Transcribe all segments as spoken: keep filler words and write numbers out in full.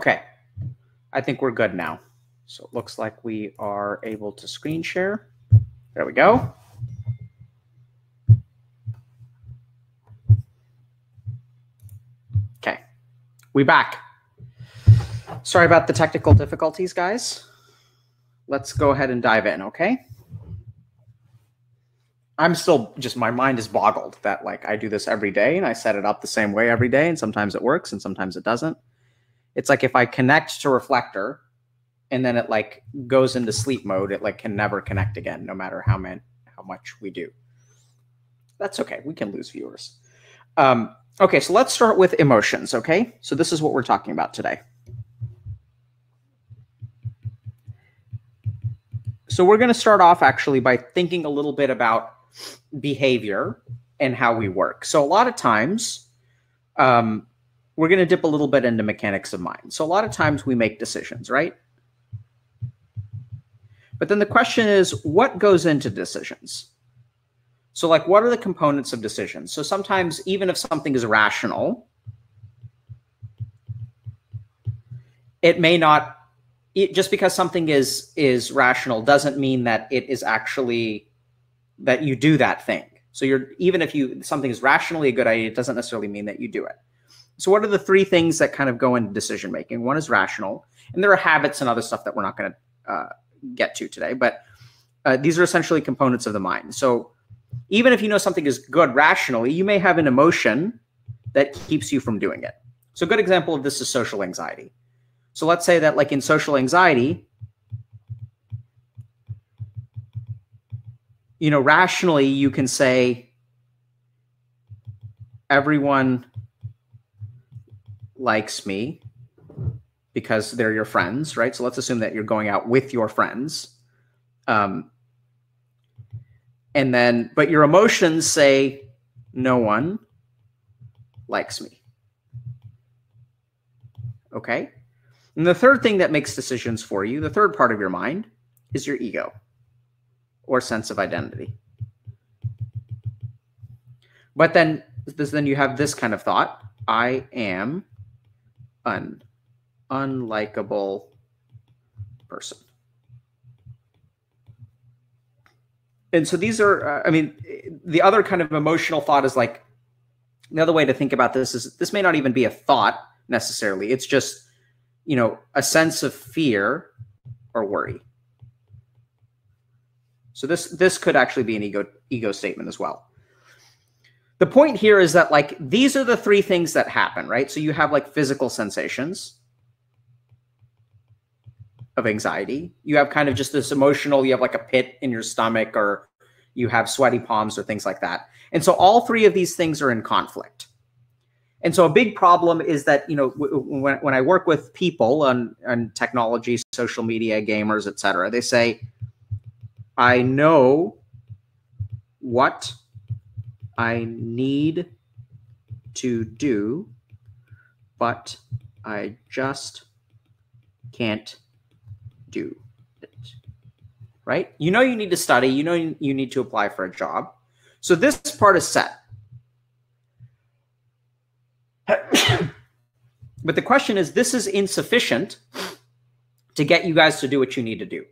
Okay, I think we're good now. So it looks like we are able to screen share. There we go. Okay, we back. Sorry about the technical difficulties, guys. Let's go ahead and dive in, okay? I'm still just, my mind is boggled that like I do this every day and I set it up the same way every day and sometimes it works and sometimes it doesn't. It's like if I connect to Reflector and then it like goes into sleep mode, it like can never connect again, no matter how man, how much we do. That's okay, we can lose viewers. Um, okay, so let's start with emotions, okay? So this is what we're talking about today. So we're gonna start off actually by thinking a little bit about behavior and how we work. So a lot of times, um, we're going to dip a little bit into mechanics of mind. So a lot of times we make decisions, right? But then the question is, what goes into decisions? So like, what are the components of decisions? So sometimes even if something is rational, it may not, it, just because something is, is rational doesn't mean that it is actually that you do that thing. So you're, even if you, something is rationally a good idea, it doesn't necessarily mean that you do it. So what are the three things that kind of go into decision-making? One is rational, and there are habits and other stuff that we're not going to uh, get to today, but uh, these are essentially components of the mind. So even if you know something is good rationally, you may have an emotion that keeps you from doing it. So a good example of this is social anxiety. So let's say that like in social anxiety, you know, rationally you can say everyone likes me because they're your friends, right? So let's assume that you're going out with your friends. Um, and then, but your emotions say, no one likes me. Okay. And the third thing that makes decisions for you, the third part of your mind, is your ego or sense of identity. But then, then you have this kind of thought, I am an unlikable person. And so these are, uh, I mean, the other kind of emotional thought is like, another way to think about this is this may not even be a thought necessarily. It's just, you know, a sense of fear or worry. So this, this could actually be an ego, ego statement as well. The point here is that like, these are the three things that happen, right? So you have like physical sensations of anxiety. You have kind of just this emotional, you have like a pit in your stomach or you have sweaty palms or things like that. And so all three of these things are in conflict. And so a big problem is that, you know, when, when I work with people on, on technology, social media, gamers, et cetera, they say, I know what I need to do, but I just can't do it, right? You know you need to study. You know you need to apply for a job. So this part is set. But the question is, this is insufficient to get you guys to do what you need to do.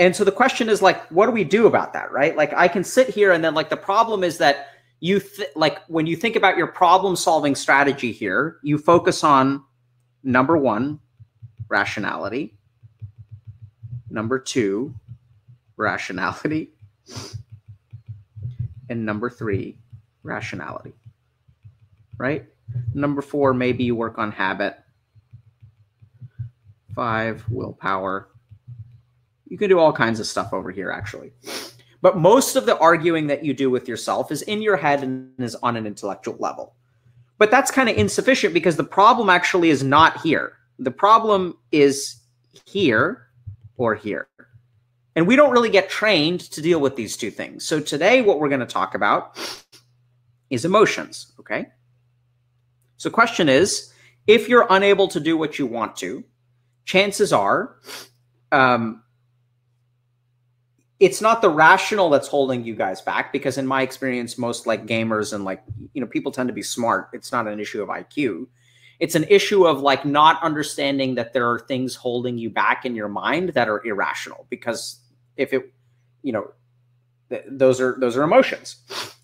And so the question is like, what do we do about that, right? Like I can sit here and then like the problem is that you th like when you think about your problem solving strategy here, you focus on number one, rationality. Number two, rationality. And number three, rationality, right? Number four, maybe you work on habit. Five, willpower. You can do all kinds of stuff over here, actually. But most of the arguing that you do with yourself is in your head and is on an intellectual level. But that's kind of insufficient because the problem actually is not here. The problem is here or here. And we don't really get trained to deal with these two things. So today, what we're going to talk about is emotions, okay? So the question is, if you're unable to do what you want to, chances are... Um, it's not the rational that's holding you guys back because in my experience, most like gamers and like, you know, people tend to be smart. It's not an issue of I Q. It's an issue of like not understanding that there are things holding you back in your mind that are irrational, because if it, you know, th those are, those are emotions.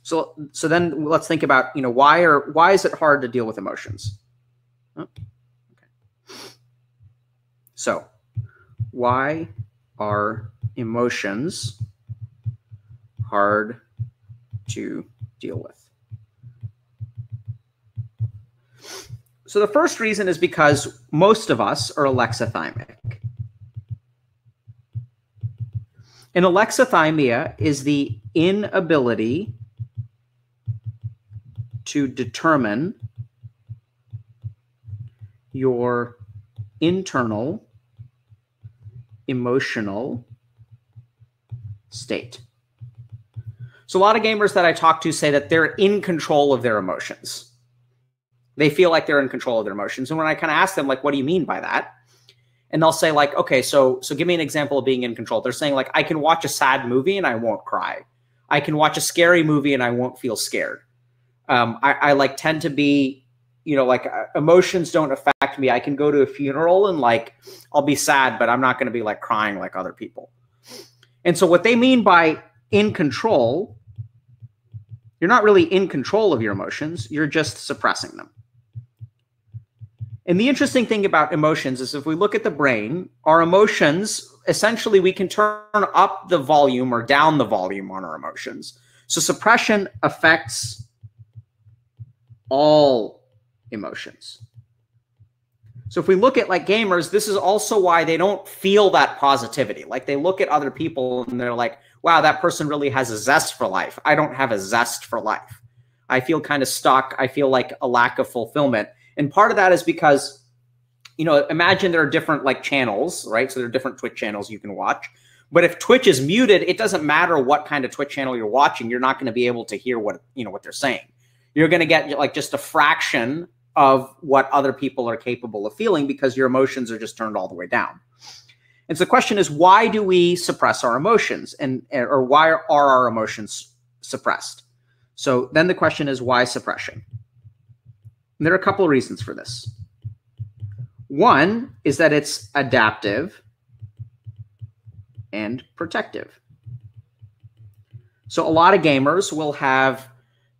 So, so then let's think about, you know, why are, why is it hard to deal with emotions? Oh, okay. So why are emotions hard to deal with? So the first reason is because most of us are alexithymic. And alexithymia is the inability to determine your internal emotional state. So a lot of gamers that I talk to say that they're in control of their emotions. They feel like they're in control of their emotions. And when I kind of ask them, like, what do you mean by that? And they'll say, like, okay, so so give me an example of being in control. They're saying, like, I can watch a sad movie and I won't cry. I can watch a scary movie and I won't feel scared. Um, I, I, like, tend to be, you know, like, uh, emotions don't affect me. I can go to a funeral and, like, I'll be sad, but I'm not going to be, like, crying like other people. And so what they mean by in control, you're not really in control of your emotions. You're just suppressing them. And the interesting thing about emotions is if we look at the brain, our emotions, essentially we can turn up the volume or down the volume on our emotions. So suppression affects all emotions. So if we look at like gamers, this is also why they don't feel that positivity. Like they look at other people and they're like, wow, that person really has a zest for life. I don't have a zest for life. I feel kind of stuck. I feel like a lack of fulfillment. And part of that is because, you know, imagine there are different like channels, right? So there are different Twitch channels you can watch. But if Twitch is muted, it doesn't matter what kind of Twitch channel you're watching. You're not going to be able to hear what, you know, what they're saying. You're going to get like just a fraction of what other people are capable of feeling because your emotions are just turned all the way down. And so the question is, why do we suppress our emotions, and or why are our emotions suppressed? So then the question is, why suppression? And there are a couple of reasons for this. One is that it's adaptive and protective. So a lot of gamers will have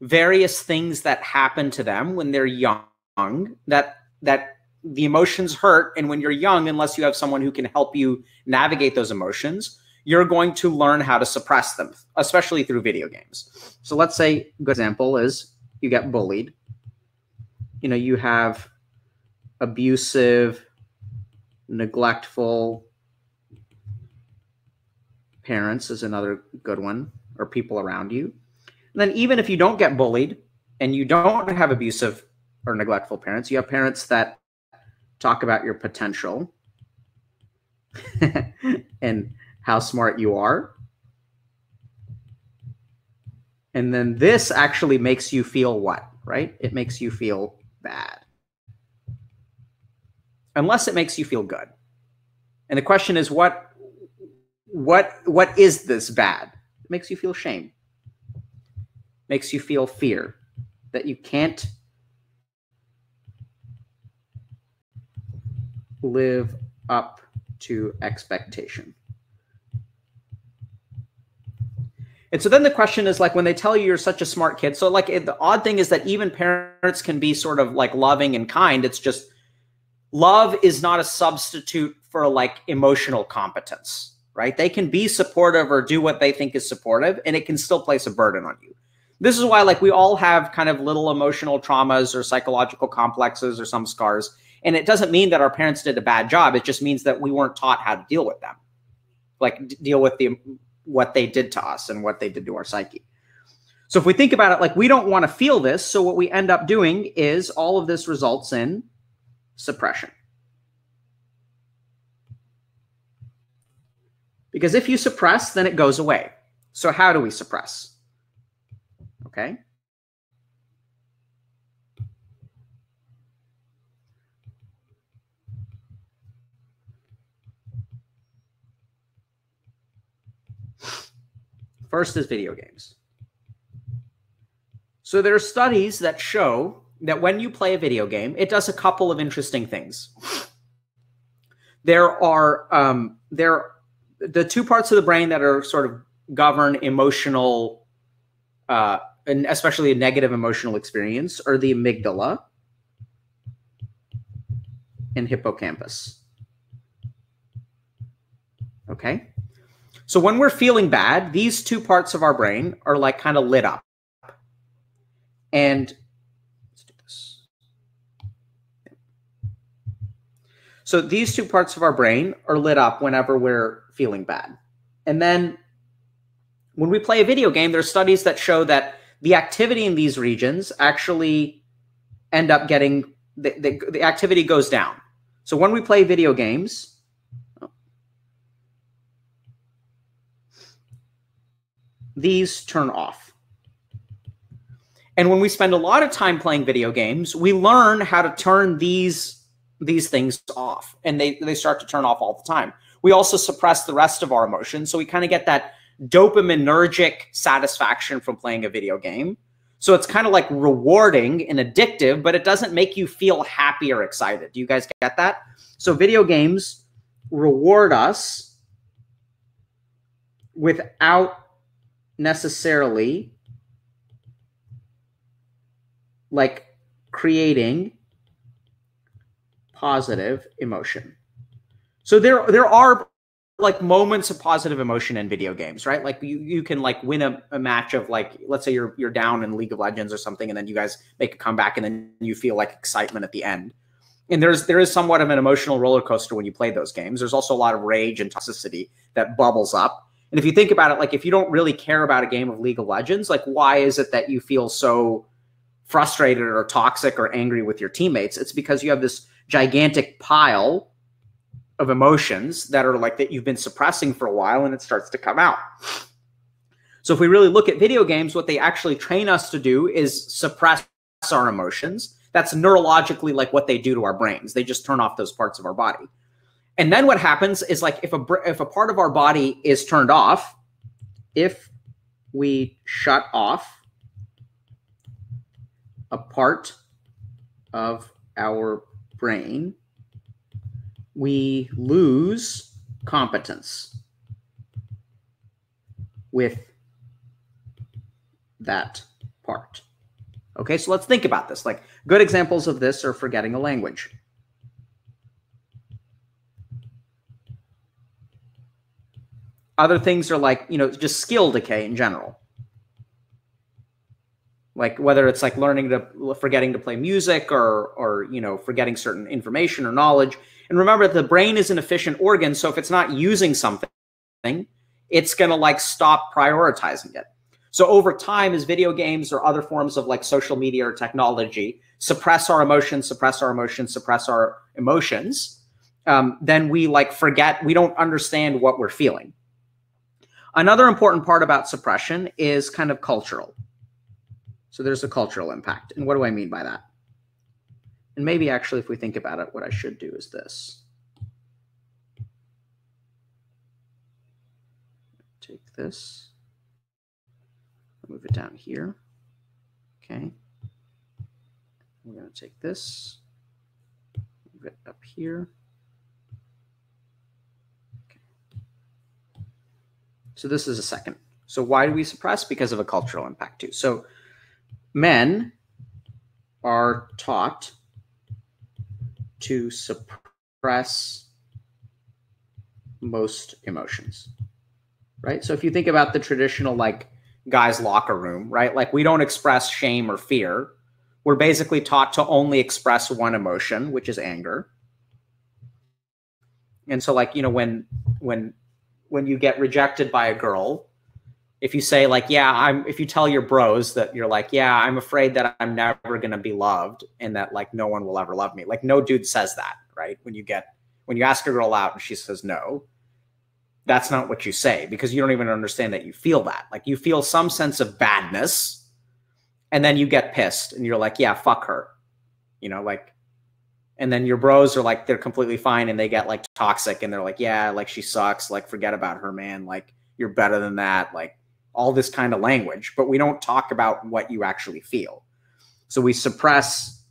various things that happen to them when they're young that that the emotions hurt. And when you're young, unless you have someone who can help you navigate those emotions, you're going to learn how to suppress them, especially through video games. So let's say a good example is you get bullied. You know, you have abusive, neglectful parents is another good one, or people around you. And then even if you don't get bullied and you don't have abusive or neglectful parents, you have parents that talk about your potential and how smart you are. And then this actually makes you feel what, right? It makes you feel bad, unless it makes you feel good. And the question is, what, what, what is this bad? It makes you feel shame, makes you feel fear, that you can't live up to expectation. And so then the question is, like, when they tell you you're such a smart kid, so like it, the odd thing is that even parents can be sort of like loving and kind. It's just love is not a substitute for like emotional competence, right? They can be supportive or do what they think is supportive, and it can still place a burden on you. This is why like we all have kind of little emotional traumas or psychological complexes or some scars. And it doesn't mean that our parents did a bad job. It just means that we weren't taught how to deal with them, like deal with the what they did to us and what they did to our psyche. So if we think about it, like we don't want to feel this. So what we end up doing is all of this results in suppression. Because if you suppress, then it goes away. So how do we suppress? Okay. First is video games. So there are studies that show that when you play a video game, it does a couple of interesting things. There are um, there the two parts of the brain that are sort of govern emotional, uh, and especially a negative emotional experience, are the amygdala and hippocampus. Okay, so when we're feeling bad, these two parts of our brain are like kind of lit up, and let's do this. So these two parts of our brain are lit up whenever we're feeling bad, and then when we play a video game, there's studies that show that the activity in these regions actually end up getting the the, the activity goes down. So when we play video games. These turn off. And when we spend a lot of time playing video games, we learn how to turn these these things off, and they, they start to turn off all the time. We also suppress the rest of our emotions, so we kind of get that dopaminergic satisfaction from playing a video game. So it's kind of like rewarding and addictive, but it doesn't make you feel happy or excited. Do you guys get that? So video games reward us without necessarily like creating positive emotion. So there there are like moments of positive emotion in video games, right? Like you, you can like win a, a match of like, let's say you're you're down in League of Legends or something, and then you guys make a comeback and then you feel like excitement at the end. And there's there is somewhat of an emotional roller coaster when you play those games. There's also a lot of rage and toxicity that bubbles up. And if you think about it, like if you don't really care about a game of League of Legends, like why is it that you feel so frustrated or toxic or angry with your teammates? It's because you have this gigantic pile of emotions that are like that you've been suppressing for a while, and it starts to come out. So if we really look at video games, what they actually train us to do is suppress our emotions. That's neurologically like what they do to our brains. They just turn off those parts of our body. And then what happens is like if a if a part of our body is turned off, if we shut off a part of our brain, we lose competence with that part. Okay, so let's think about this. Like good examples of this are forgetting a language. Other things are like, you know, just skill decay in general. Like whether it's like learning to, forgetting to play music or, or, you know, forgetting certain information or knowledge. And remember that the brain is an efficient organ. So if it's not using something, it's going to like stop prioritizing it. So over time, as video games or other forms of like social media or technology suppress our emotions, suppress our emotions, suppress our emotions, um, then we like forget, we don't understand what we're feeling. Another important part about suppression is kind of cultural. So there's a cultural impact. And what do I mean by that? And maybe actually, if we think about it, what I should do is this. Take this, move it down here. Okay. We're going to take this, move it up here. So this is a second. So why do we suppress? Because of a cultural impact too. So men are taught to suppress most emotions, right? So if you think about the traditional like guys' locker room, right? Like we don't express shame or fear. We're basically taught to only express one emotion, which is anger. And so like, you know, when, when, when you get rejected by a girl, if you say like, yeah, I'm, if you tell your bros that you're like, yeah, I'm afraid that I'm never going to be loved and that like no one will ever love me. Like no dude says that, right? When you get, when you ask a girl out and she says no, that's not what you say because you don't even understand that you feel that. Like you feel some sense of badness and then you get pissed and you're like, yeah, fuck her. You know, like, and then your bros are like, they're completely fine and they get like toxic and they're like, yeah, like she sucks. Like, forget about her, man. Like, you're better than that. Like all this kind of language, but we don't talk about what you actually feel. So we suppress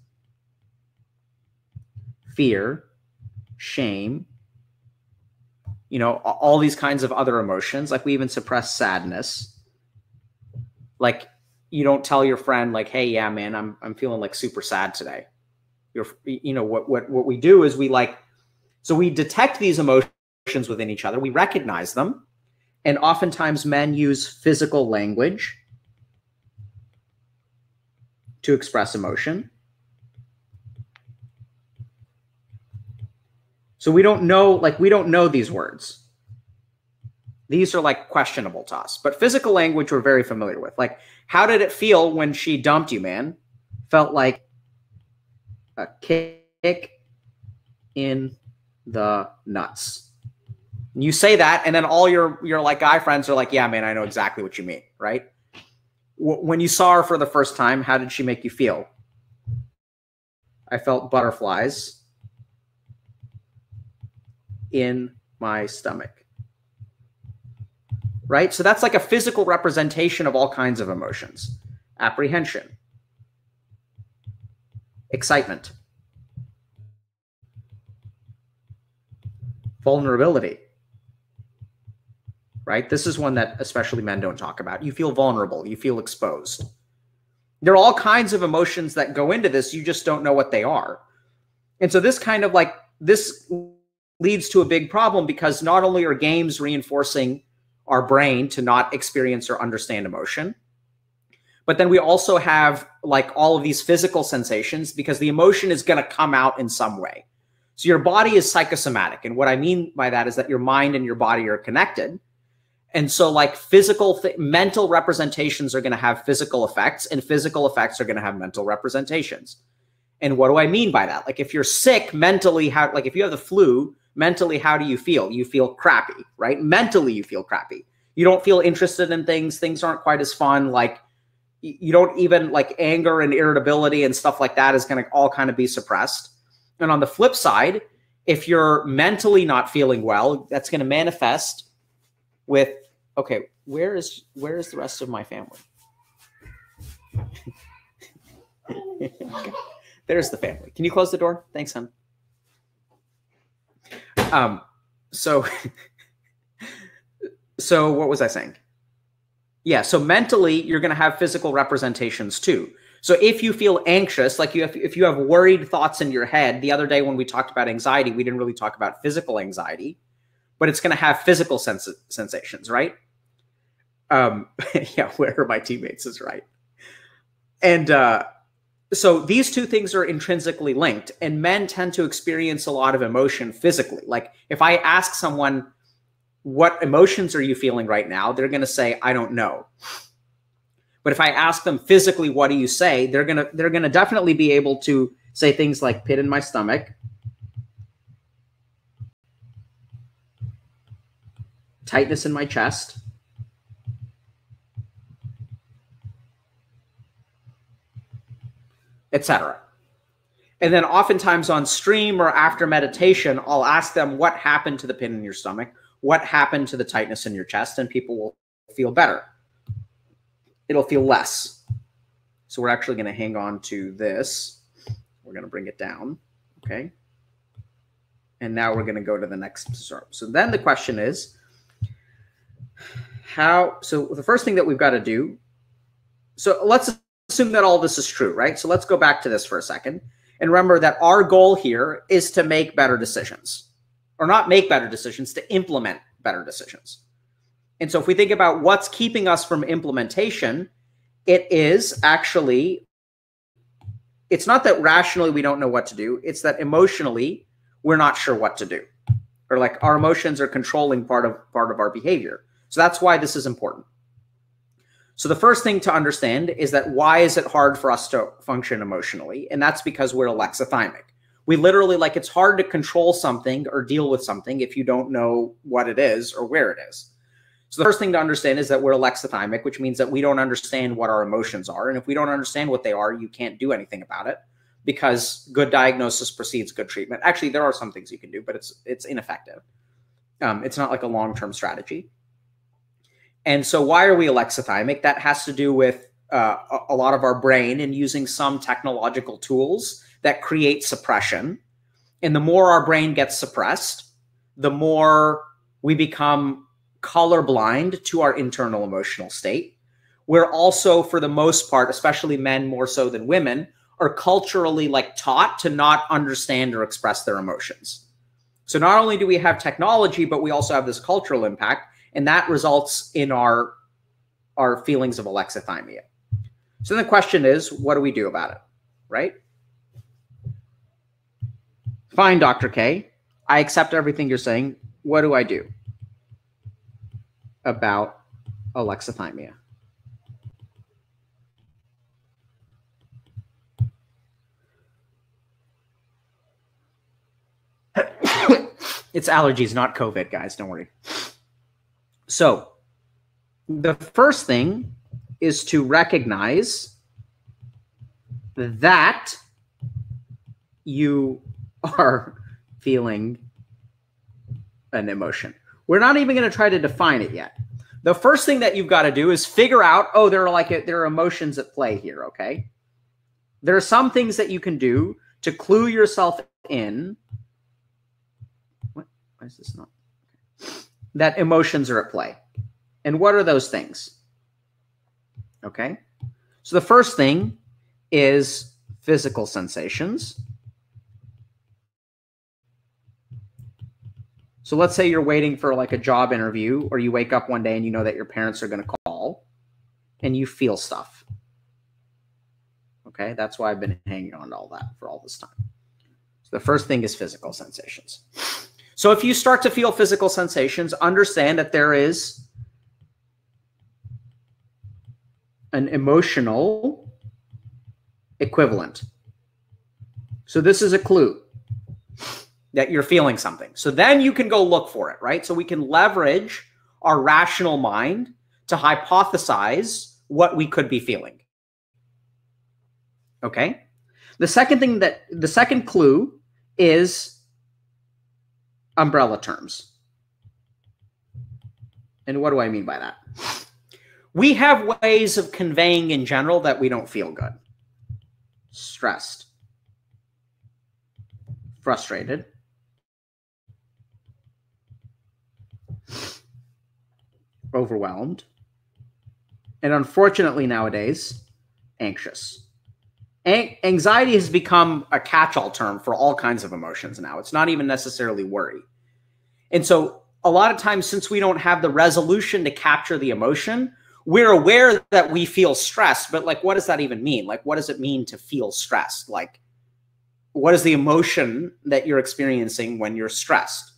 fear, shame, you know, all these kinds of other emotions. Like we even suppress sadness. Like you don't tell your friend like, hey, yeah, man, I'm, I'm feeling like super sad today. You're, you know, what, what, what we do is we like, so we detect these emotions within each other. We recognize them. And oftentimes men use physical language to express emotion. So we don't know, like we don't know these words. These are like questionable to us, but physical language we're very familiar with. Like, how did it feel when she dumped you, man? Felt like a kick in the nuts. And you say that, and then all your, your like guy friends are like, yeah, man, I know exactly what you mean, right? W- when you saw her for the first time, how did she make you feel? I felt butterflies in my stomach. Right? So that's like a physical representation of all kinds of emotions. Apprehension. Excitement. Vulnerability. Right? This is one that especially men don't talk about. You feel vulnerable. You feel exposed. There are all kinds of emotions that go into this. You just don't know what they are. And so this kind of like, this leads to a big problem because not only are games reinforcing our brain to not experience or understand emotion. But then we also have like all of these physical sensations because the emotion is going to come out in some way. So your body is psychosomatic. And what I mean by that is that your mind and your body are connected. And so like physical, mental representations are going to have physical effects and physical effects are going to have mental representations. And what do I mean by that? Like if you're sick mentally, how, like if you have the flu, mentally, how do you feel? You feel crappy, right? Mentally, you feel crappy. You don't feel interested in things. Things aren't quite as fun. Like you don't even like anger and irritability and stuff like that is going to all kind of be suppressed. And on the flip side, if you're mentally not feeling well, that's going to manifest with, okay, where is, where is the rest of my family? Okay. There's the family. Can you close the door? Thanks, hon. Um, so, so what was I saying? Yeah. So mentally you're going to have physical representations too. So if you feel anxious, like you have, if you have worried thoughts in your head, the other day when we talked about anxiety, we didn't really talk about physical anxiety, but it's going to have physical sens sensations, right? Um, yeah. Where are my teammates is right. And, uh, so these two things are intrinsically linked and men tend to experience a lot of emotion physically. Like if I ask someone, what emotions are you feeling right now? They're going to say, I don't know. But if I ask them physically, what do you say? They're going to, they're going to definitely be able to say things like pit in my stomach, tightness in my chest, et cetera. And then oftentimes on stream or after meditation, I'll ask them what happened to the pin in your stomach, what happened to the tightness in your chest, and people will feel better. It'll feel less. So we're actually going to hang on to this. We're going to bring it down. Okay. And now we're going to go to the next serve. So then the question is how, so the first thing that we've got to do, so let's assume that all this is true, right? So let's go back to this for a second and remember that our goal here is to make better decisions or not make better decisions, to implement better decisions. And so if we think about what's keeping us from implementation, it is actually, it's not that rationally we don't know what to do. It's that emotionally we're not sure what to do, or like our emotions are controlling part of part of our behavior. So that's why this is important. So the first thing to understand is that why is it hard for us to function emotionally? And that's because we're alexithymic. We literally, like, it's hard to control something or deal with something if you don't know what it is or where it is. So the first thing to understand is that we're alexithymic, which means that we don't understand what our emotions are. And if we don't understand what they are, you can't do anything about it because good diagnosis precedes good treatment. Actually, there are some things you can do, but it's, it's ineffective. Um, it's not like a long-term strategy. And so why are we alexithymic? That has to do with uh, a lot of our brain and using some technological tools that create suppression. And the more our brain gets suppressed, the more we become colorblind to our internal emotional state. We're also, for the most part, especially men more so than women, are culturally like taught to not understand or express their emotions. So not only do we have technology, but we also have this cultural impact, and that results in our, our feelings of alexithymia. So the question is, what do we do about it, right? Fine, Doctor K, I accept everything you're saying. What do I do about alexithymia? It's allergies, not COVID, guys. Don't worry. So the first thing is to recognize that you are feeling an emotion. We're not even going to try to define it yet. The first thing that you've got to do is figure out, oh, there are like a, there are emotions at play here, okay? There are some things that you can do to clue yourself in. What? Why is this not? That emotions are at play. And what are those things? Okay? So the first thing is physical sensations. So let's say you're waiting for like a job interview, or you wake up one day and you know that your parents are going to call and you feel stuff. Okay, that's why I've been hanging on to all that for all this time. So the first thing is physical sensations. So if you start to feel physical sensations, understand that there is an emotional equivalent. So this is a clue that you're feeling something. So then you can go look for it, right? So we can leverage our rational mind to hypothesize what we could be feeling. Okay? The second thing that, the second clue is umbrella terms. And what do I mean by that? We have ways of conveying in general that we don't feel good. Stressed. Frustrated. Overwhelmed, and unfortunately nowadays, anxious. An- anxiety has become a catch-all term for all kinds of emotions now. It's not even necessarily worry. And so a lot of times, since we don't have the resolution to capture the emotion, we're aware that we feel stressed, but like, what does that even mean? Like, what does it mean to feel stressed? Like, what is the emotion that you're experiencing when you're stressed?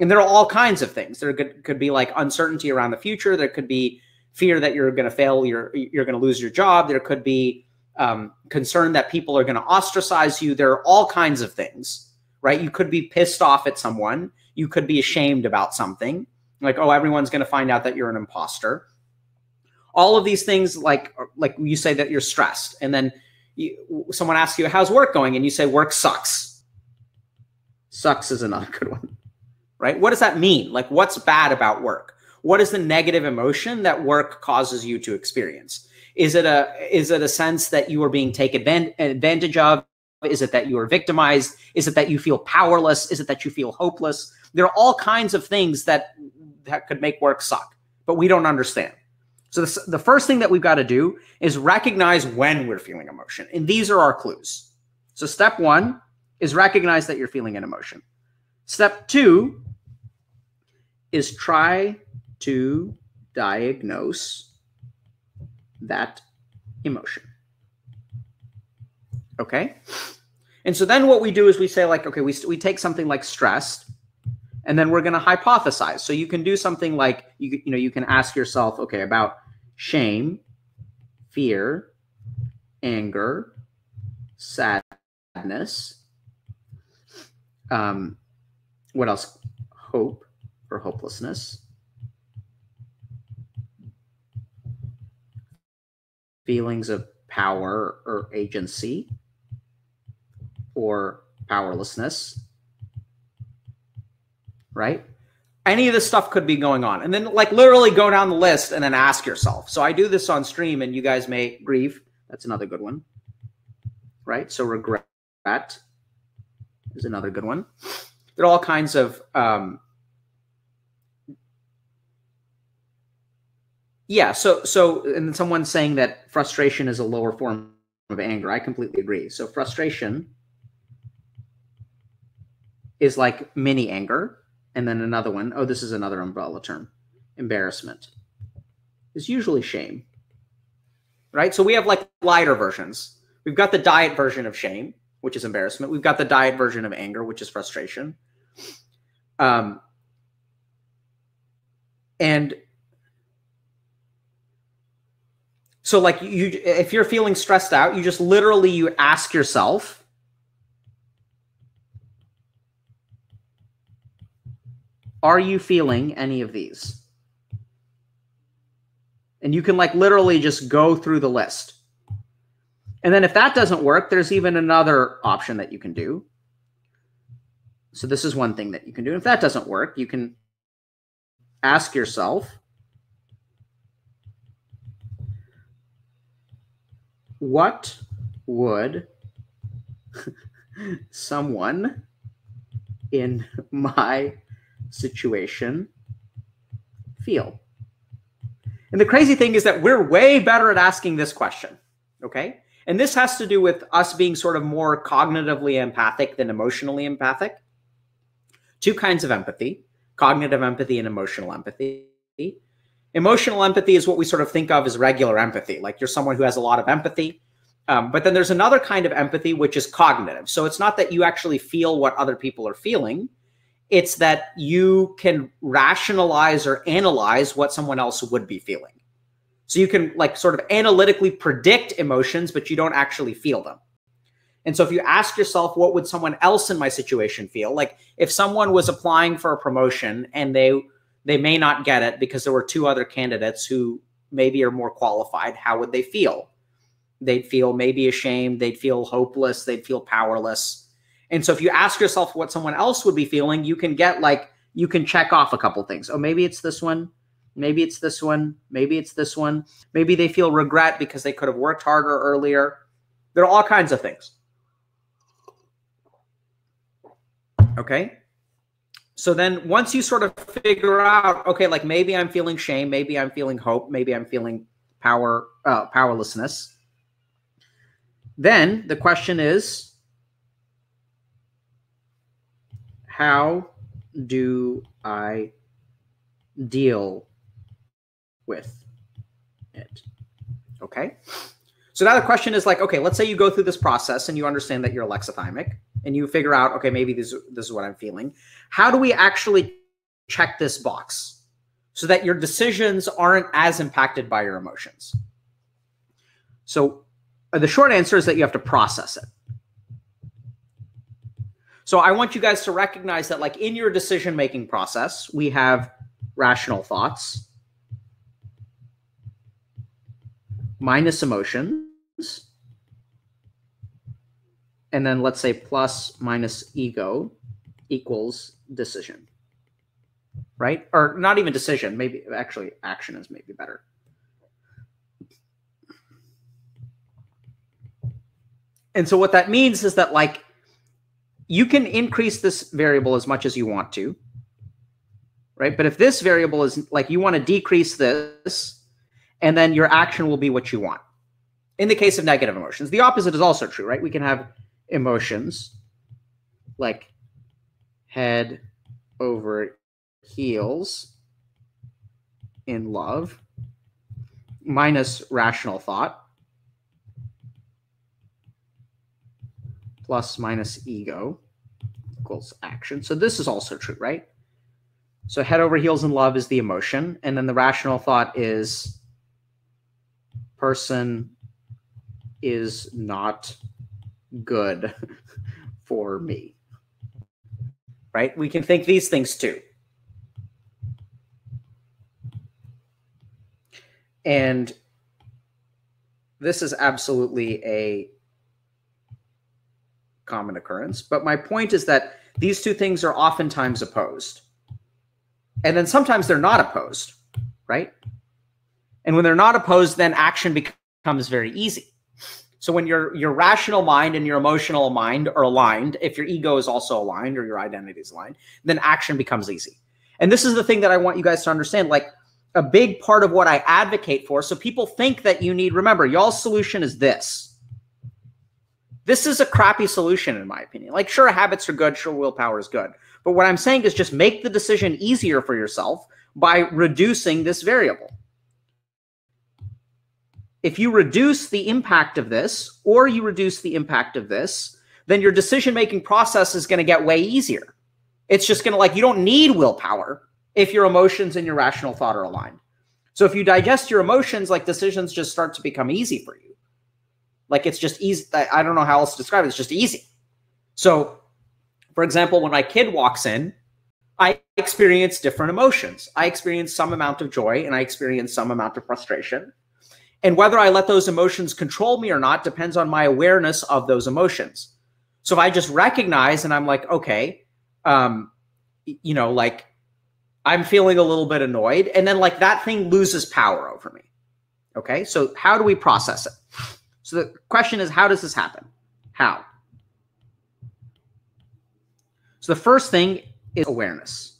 And there are all kinds of things. There could, could be like uncertainty around the future. There could be fear that you're going to fail, you're, you're going to lose your job. There could be um, concern that people are going to ostracize you. There are all kinds of things, right? You could be pissed off at someone. You could be ashamed about something. Like, oh, everyone's going to find out that you're an imposter. All of these things, like, like you say that you're stressed. And then you, someone asks you, how's work going? And you say, work sucks. Sucks is another good one. Right? What does that mean? Like, what's bad about work? What is the negative emotion that work causes you to experience? Is it a, is it a sense that you are being taken advantage of? Is it that you are victimized? Is it that you feel powerless? Is it that you feel hopeless? There are all kinds of things that, that could make work suck, but we don't understand. So this, the first thing that we've got to do is recognize when we're feeling emotion. And these are our clues. So step one is recognize that you're feeling an emotion. Step two is try to diagnose that emotion, okay? And so then what we do is we say like, okay, we, we take something like stressed, and then we're going to hypothesize. So you can do something like, you, you know, you can ask yourself, okay, about shame, fear, anger, sadness, um, what else? Hope. Or hopelessness, feelings of power or agency, or powerlessness, right? any of this stuff could be going on. And then, like, literally go down the list and then ask yourself. So I do this on stream, and you guys may grieve. That's another good one, right? So regret is another good one. There are all kinds of, um, yeah. So, so, and someone's saying that frustration is a lower form of anger. I completely agree. So frustration is like mini anger. And then another one, oh, this is another umbrella term. Embarrassment is usually shame, right? So we have like lighter versions. We've got the diet version of shame, which is embarrassment. We've got the diet version of anger, which is frustration. Um, and so like you, if you're feeling stressed out, you just literally, you ask yourself, are you feeling any of these? And you can like literally just go through the list. And then if that doesn't work, there's even another option that you can do. So this is one thing that you can do. And if that doesn't work, you can ask yourself, what would someone in my situation feel? And the crazy thing is that we're way better at asking this question, okay? And this has to do with us being sort of more cognitively empathic than emotionally empathic. Two kinds of empathy: cognitive empathy and emotional empathy. Emotional empathy is what we sort of think of as regular empathy, like you're someone who has a lot of empathy. Um, but then there's another kind of empathy, which is cognitive. So it's not that you actually feel what other people are feeling. It's that you can rationalize or analyze what someone else would be feeling. So you can like sort of analytically predict emotions, but you don't actually feel them. And so if you ask yourself, what would someone else in my situation feel? Like if someone was applying for a promotion and they they may not get it because there were two other candidates who maybe are more qualified, how would they feel? They'd feel maybe ashamed. They'd feel hopeless. They'd feel powerless. And so if you ask yourself what someone else would be feeling, you can get like, you can check off a couple things. Oh, maybe it's this one. Maybe it's this one. Maybe it's this one. Maybe they feel regret because they could have worked harder earlier. There are all kinds of things. Okay. So then once you sort of figure out, okay, like maybe I'm feeling shame. Maybe I'm feeling hope. Maybe I'm feeling power, uh, powerlessness. Then the question is, how do I deal with it? Okay. So now the question is like, okay, let's say you go through this process and you understand that you're alexithymic and you figure out, okay, maybe this, this is what I'm feeling. How do we actually check this box so that your decisions aren't as impacted by your emotions? So the short answer is that you have to process it. So I want you guys to recognize that like in your decision-making process, we have rational thoughts minus emotions, and then let's say plus minus ego equals decision, right? Or not even decision, maybe actually action is maybe better. And so what that means is that like, you can increase this variable as much as you want to, right? But if this variable is like, you want to decrease this, and then your action will be what you want. In the case of negative emotions, the opposite is also true, right? We can have emotions like head over heels in love minus rational thought plus minus ego equals action. So this is also true, right? So head over heels in love is the emotion. And then the rational thought is person is not good for me, right? We can think these things too. And this is absolutely a common occurrence. But my point is that these two things are oftentimes opposed. And then sometimes they're not opposed, right? And when they're not opposed, then action becomes very easy. So when your, your rational mind and your emotional mind are aligned, if your ego is also aligned or your identity is aligned, then action becomes easy. And this is the thing that I want you guys to understand, like a big part of what I advocate for. So people think that you need, remember, y'all's solution is this. This is a crappy solution in my opinion. Like sure, habits are good, sure, willpower is good. But what I'm saying is just make the decision easier for yourself by reducing this variable. If you reduce the impact of this, or you reduce the impact of this, then your decision-making process is going to get way easier. It's just going to like, you don't need willpower if your emotions and your rational thought are aligned. So if you digest your emotions, like decisions just start to become easy for you. Like it's just easy. I don't know how else to describe it. It's just easy. So for example, when my kid walks in, I experience different emotions. I experience some amount of joy and I experience some amount of frustration. And whether I let those emotions control me or not depends on my awareness of those emotions. So if I just recognize and I'm like, okay, um, you know, like I'm feeling a little bit annoyed, and then like that thing loses power over me. Okay. So how do we process it? So the question is, how does this happen? How? So the first thing is awareness.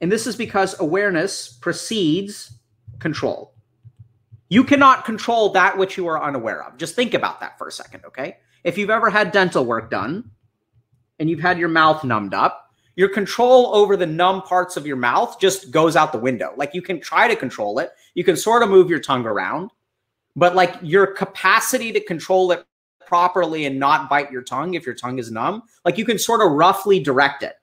And this is because awareness precedes control. You cannot control that which you are unaware of. Just think about that for a second, okay? If you've ever had dental work done and you've had your mouth numbed up, your control over the numb parts of your mouth just goes out the window. Like you can try to control it. You can sort of move your tongue around, but like your capacity to control it properly and not bite your tongue if your tongue is numb, like you can sort of roughly direct it.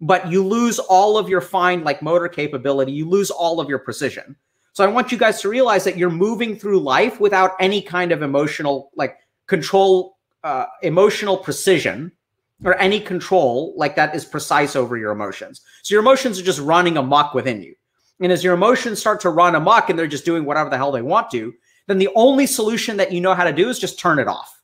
But you lose all of your fine like motor capability. You lose all of your precision. So I want you guys to realize that you're moving through life without any kind of emotional like control, uh, emotional precision or any control like that is precise over your emotions. So your emotions are just running amok within you. And as your emotions start to run amok and they're just doing whatever the hell they want to, then the only solution that you know how to do is just turn it off,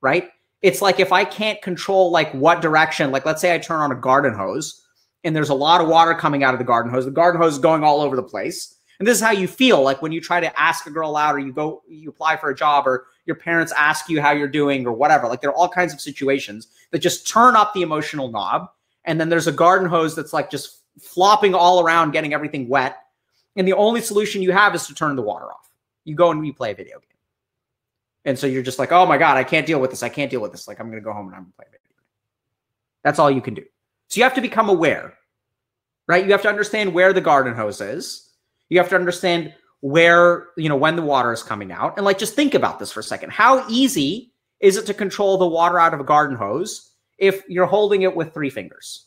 right? It's like if I can't control like what direction, like let's say I turn on a garden hose and there's a lot of water coming out of the garden hose. The garden hose is going all over the place. And this is how you feel like when you try to ask a girl out or you go, you apply for a job or your parents ask you how you're doing or whatever. Like there are all kinds of situations that just turn up the emotional knob. And then there's a garden hose that's like just flopping all around, getting everything wet. And the only solution you have is to turn the water off. You go and you play a video game. And so you're just like, oh my God, I can't deal with this. I can't deal with this. Like I'm going to go home and I'm going to play video. That's all you can do. So you have to become aware, right? You have to understand where the garden hose is. You have to understand where, you know, when the water is coming out. And like, just think about this for a second. How easy is it to control the water out of a garden hose if you're holding it with three fingers,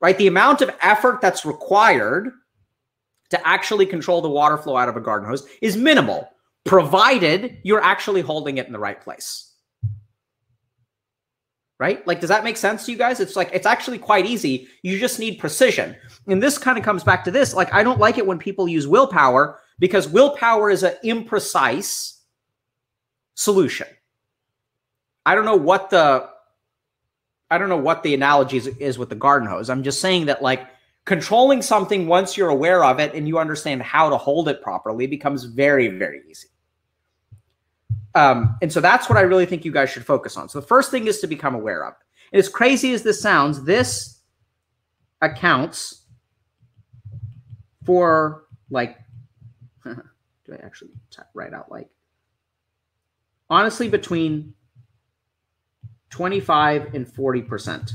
right? The amount of effort that's required to actually control the water flow out of a garden hose is minimal, provided you're actually holding it in the right place, right? Like, does that make sense to you guys? It's like, it's actually quite easy. You just need precision. And this kind of comes back to this. Like, I don't like it when people use willpower because willpower is an imprecise solution. I don't know what the, I don't know what the analogy is, is with the garden hose. I'm just saying that like controlling something once you're aware of it and you understand how to hold it properly becomes very, very easy. Um, and so that's what I really think you guys should focus on. So the first thing is to become aware of it. And as crazy as this sounds, this accounts for like, do I actually write out like, honestly, between twenty-five and forty percent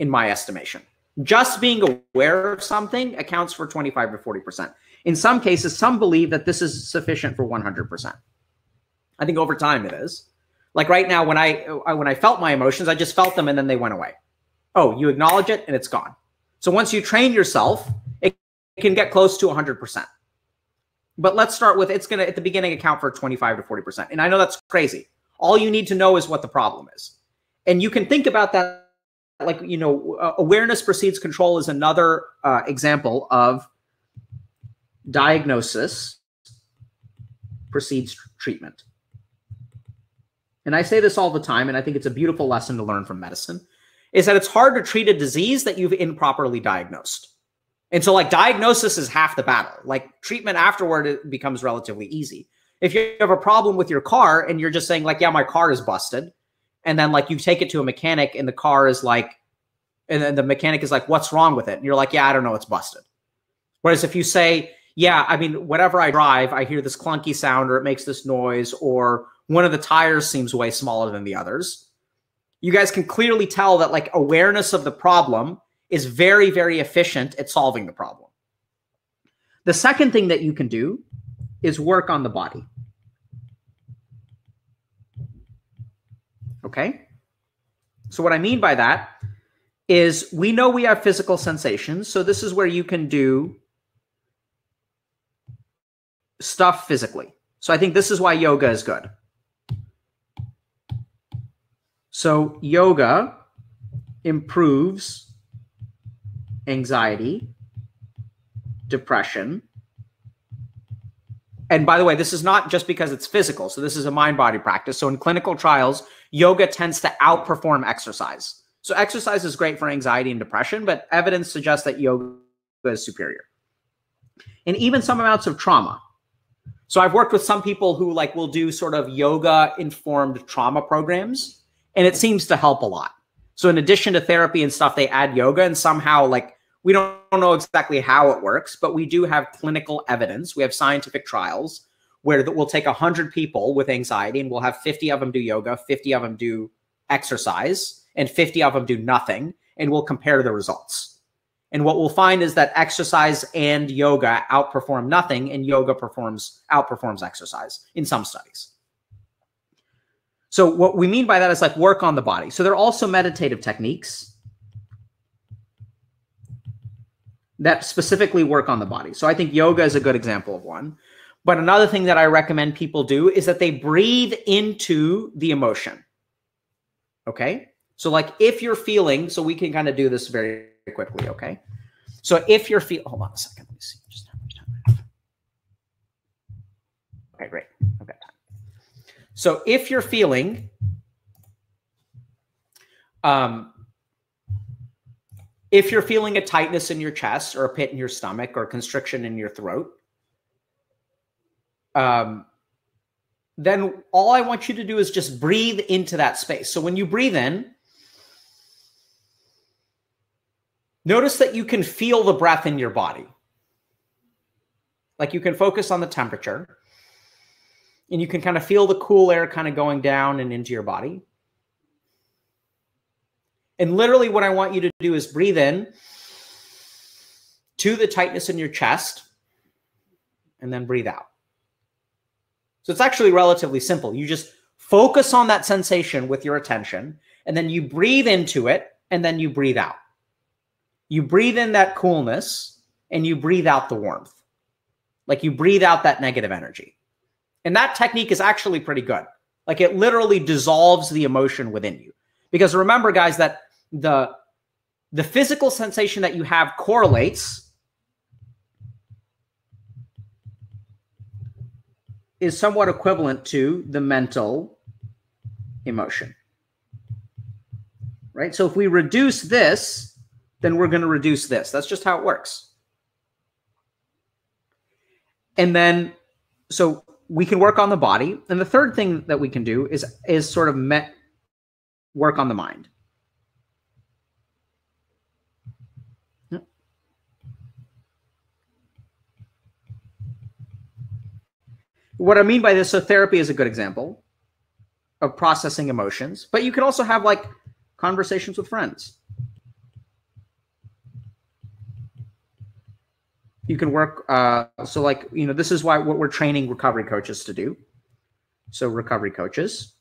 in my estimation. Just being aware of something accounts for twenty-five to forty percent. In some cases, some believe that this is sufficient for one hundred percent. I think over time it is. Like right now, when I when I felt my emotions, I just felt them and then they went away. Oh, you acknowledge it and it's gone. So once you train yourself, it can get close to one hundred percent. But let's start with it's going to, at the beginning, account for twenty-five to forty percent. And I know that's crazy. All you need to know is what the problem is. And you can think about that. Like, you know, uh, awareness precedes control is another uh, example of diagnosis precedes treatment. And I say this all the time, and I think it's a beautiful lesson to learn from medicine, is that it's hard to treat a disease that you've improperly diagnosed. And so like diagnosis is half the battle. Like treatment afterward, it becomes relatively easy. If you have a problem with your car and you're just saying like, yeah, my car is busted. And then like you take it to a mechanic and the car is like, and then the mechanic is like, what's wrong with it? And you're like, yeah, I don't know, it's busted. Whereas if you say, yeah, I mean, whenever I drive, I hear this clunky sound or it makes this noise or one of the tires seems way smaller than the others. You guys can clearly tell that like awareness of the problem is very, very efficient at solving the problem. The second thing that you can do is work on the body. Okay? So what I mean by that is we know we have physical sensations. So this is where you can do stuff physically. So I think this is why yoga is good. So yoga improves anxiety, depression. And by the way, this is not just because it's physical. So this is a mind-body practice. So in clinical trials, yoga tends to outperform exercise. So exercise is great for anxiety and depression, but evidence suggests that yoga is superior. And even some amounts of trauma. So I've worked with some people who like will do sort of yoga-informed trauma programs, and it seems to help a lot. So in addition to therapy and stuff, they add yoga, and somehow like we don't know exactly how it works, but we do have clinical evidence. We have scientific trials where we'll take one hundred people with anxiety and we'll have fifty of them do yoga, fifty of them do exercise, and fifty of them do nothing, and we'll compare the results. And what we'll find is that exercise and yoga outperform nothing, and yoga performs outperforms exercise in some studies. So what we mean by that is like work on the body. So there are also meditative techniques that specifically work on the body. So I think yoga is a good example of one. But another thing that I recommend people do is that they breathe into the emotion. Okay? So like if you're feeling, so we can kind of do this very quickly, okay? So if you're feeling, hold on a second, let me see just how much time I have. Okay, great. Okay. So if you're feeling, um, if you're feeling a tightness in your chest or a pit in your stomach or constriction in your throat, um, then all I want you to do is just breathe into that space. So when you breathe in, notice that you can feel the breath in your body. Like you can focus on the temperature. And you can kind of feel the cool air kind of going down and into your body. And literally what I want you to do is breathe in to the tightness in your chest and then breathe out. So it's actually relatively simple. You just focus on that sensation with your attention and then you breathe into it and then you breathe out. You breathe in that coolness and you breathe out the warmth. Like you breathe out that negative energy. And that technique is actually pretty good. Like it literally dissolves the emotion within you. Because remember, guys, that the, the physical sensation that you have correlates is somewhat equivalent to the mental emotion, right? So if we reduce this, then we're going to reduce this. That's just how it works. And then, so we can work on the body. And the third thing that we can do is, is sort of met work on the mind. Yep. What I mean by this, so therapy is a good example of processing emotions, but you can also have like conversations with friends. You can work, uh, so like, you know, this is why what we're training recovery coaches to do. So recovery coaches,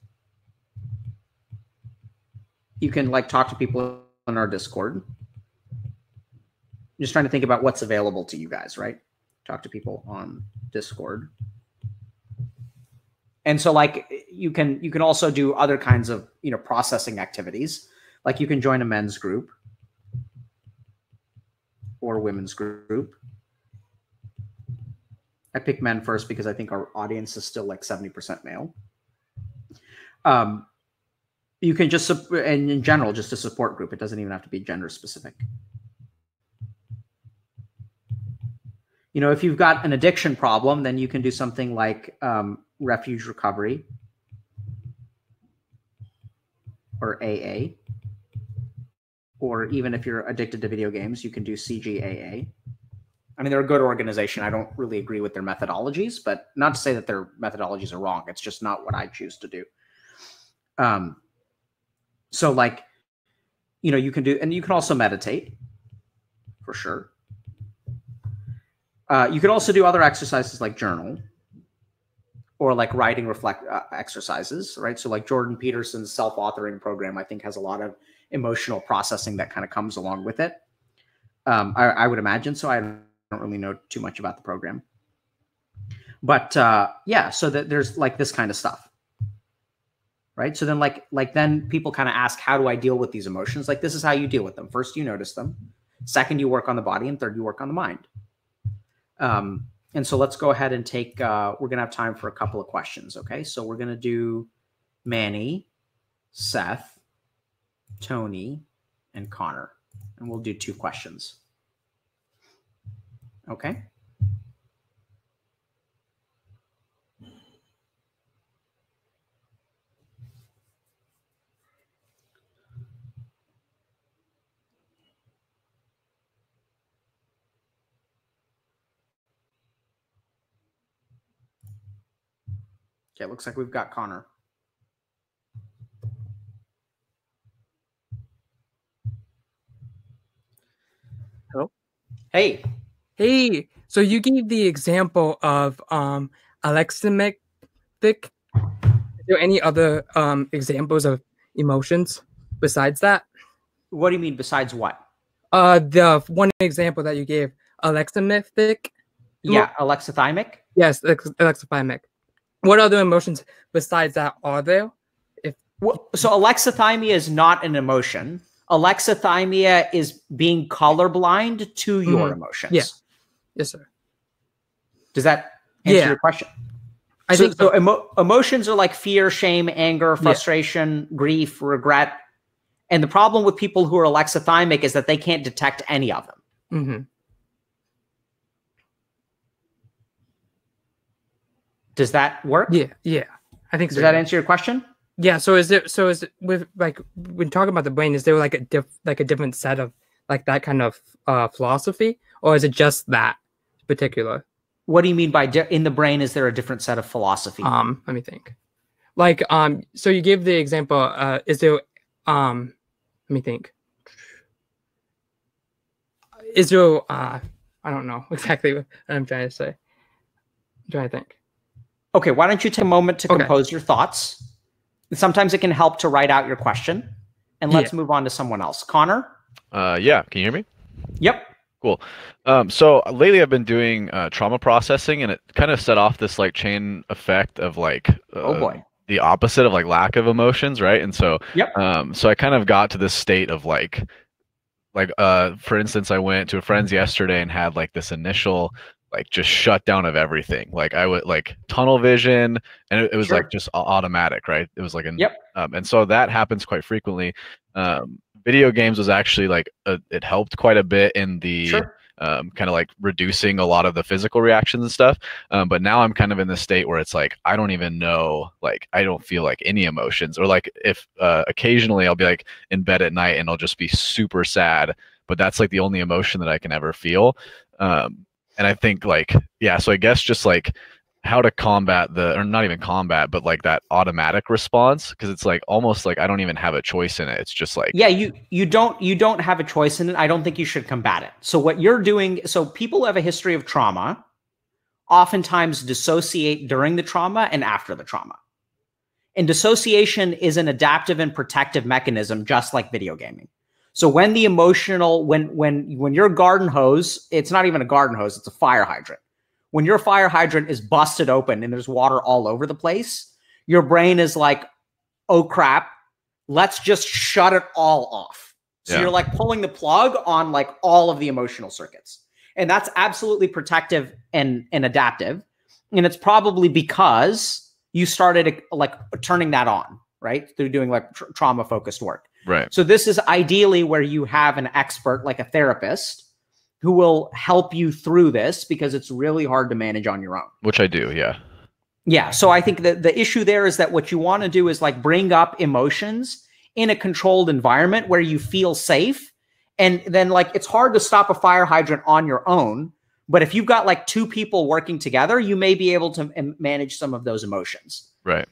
you can like talk to people in our Discord. I'm just trying to think about what's available to you guys, right? Talk to people on Discord. And so like you can, you can also do other kinds of, you know, processing activities. Like you can join a men's group or women's group. I pick men first because I think our audience is still like seventy percent male. Um, You can just, and in general, just a support group. It doesn't even have to be gender specific. You know, if you've got an addiction problem, then you can do something like um, refuge recovery or A A. Or even if you're addicted to video games, you can do C G A A. I mean, they're a good organization. I don't really agree with their methodologies, but not to say that their methodologies are wrong. It's just not what I choose to do. Um, so like, you know, you can do, and you can also meditate for sure. Uh, you can also do other exercises like journal or like writing reflect uh, exercises, right? So like Jordan Peterson's self-authoring program, I think has a lot of emotional processing that kind of comes along with it. Um, I, I would imagine. So I don't really know too much about the program, but uh, yeah, so that there's like this kind of stuff. Right. So then like, like then people kind of ask, how do I deal with these emotions? Like, this is how you deal with them. First, you notice them. Second, you work on the body, and third, you work on the mind. Um, and so let's go ahead and take, uh, we're going to have time for a couple of questions. Okay. So we're going to do Manny, Seth, Tony, and Connor, and we'll do two questions. Okay. Okay, it looks like we've got Connor. Hello? Hey. Hey. So you gave the example of um, alexithymic. Are there any other um, examples of emotions besides that? What do you mean besides what? Uh, the one example that you gave, alexithymic. Yeah, alexithymic. Yes, alexithymic. What other emotions besides that are there? If well, so alexithymia is not an emotion. Alexithymia is being colorblind to mm-hmm. your emotions. Yeah. Yes, sir. Does that answer yeah. your question? I so, think so. so emo emotions are like fear, shame, anger, frustration, yeah. grief, regret. And the problem with people who are alexithymic is that they can't detect any of them. Mm-hmm. Does that work? Yeah, yeah. I think. Does so. that answer your question? Yeah. So is there? So is it with like when talking about the brain, is there like a diff, like a different set of like that kind of uh, philosophy, or is it just that particular? What do you mean by in the brain? Is there a different set of philosophy? Um, let me think. Like um, so you give the example. Uh, is there? Um, let me think. Is there? Uh, I don't know exactly what I'm trying to say. Do I think? Okay, why don't you take a moment to okay. compose your thoughts? And sometimes it can help to write out your question. And let's yeah. move on to someone else. Connor? Uh, yeah, can you hear me? Yep. Cool. Um, so lately I've been doing uh, trauma processing, and it kind of set off this like chain effect of like uh, oh boy. the opposite of like lack of emotions, right? And so, yep. um, so I kind of got to this state of like, like uh, for instance, I went to a friend's yesterday and had like this initial like just shut down of everything. Like I would like tunnel vision, and it, it was sure. like just automatic, right? It was like an yep. um, and so that happens quite frequently. Um, video games was actually like a, it helped quite a bit in the sure. um, kind of like reducing a lot of the physical reactions and stuff. Um, but now I'm kind of in this state where it's like I don't even know, like I don't feel like any emotions, or like if uh, occasionally I'll be like in bed at night and I'll just be super sad, but that's like the only emotion that I can ever feel. Um, And I think like, yeah, so I guess just like how to combat the, or not even combat, but like that automatic response. Cause it's like almost like I don't even have a choice in it. It's just like, yeah, you, you don't, you don't have a choice in it. I don't think you should combat it. So what you're doing, so people who have a history of trauma oftentimes dissociate during the trauma and after the trauma. And dissociation is an adaptive and protective mechanism, just like video gaming. So when the emotional, when when when your garden hose, it's not even a garden hose, it's a fire hydrant. When your fire hydrant is busted open and there's water all over the place, your brain is like, oh crap, let's just shut it all off. So yeah. you're like pulling the plug on like all of the emotional circuits. And that's absolutely protective and, and adaptive. And it's probably because you started like turning that on. right? Through doing like tr trauma focused work. Right. So this is ideally where you have an expert, like a therapist, who will help you through this because it's really hard to manage on your own. Which I do. Yeah. Yeah. So I think that the issue there is that what you want to do is like bring up emotions in a controlled environment where you feel safe. And then like, it's hard to stop a fire hydrant on your own. But if you've got like two people working together, you may be able to manage some of those emotions. Right.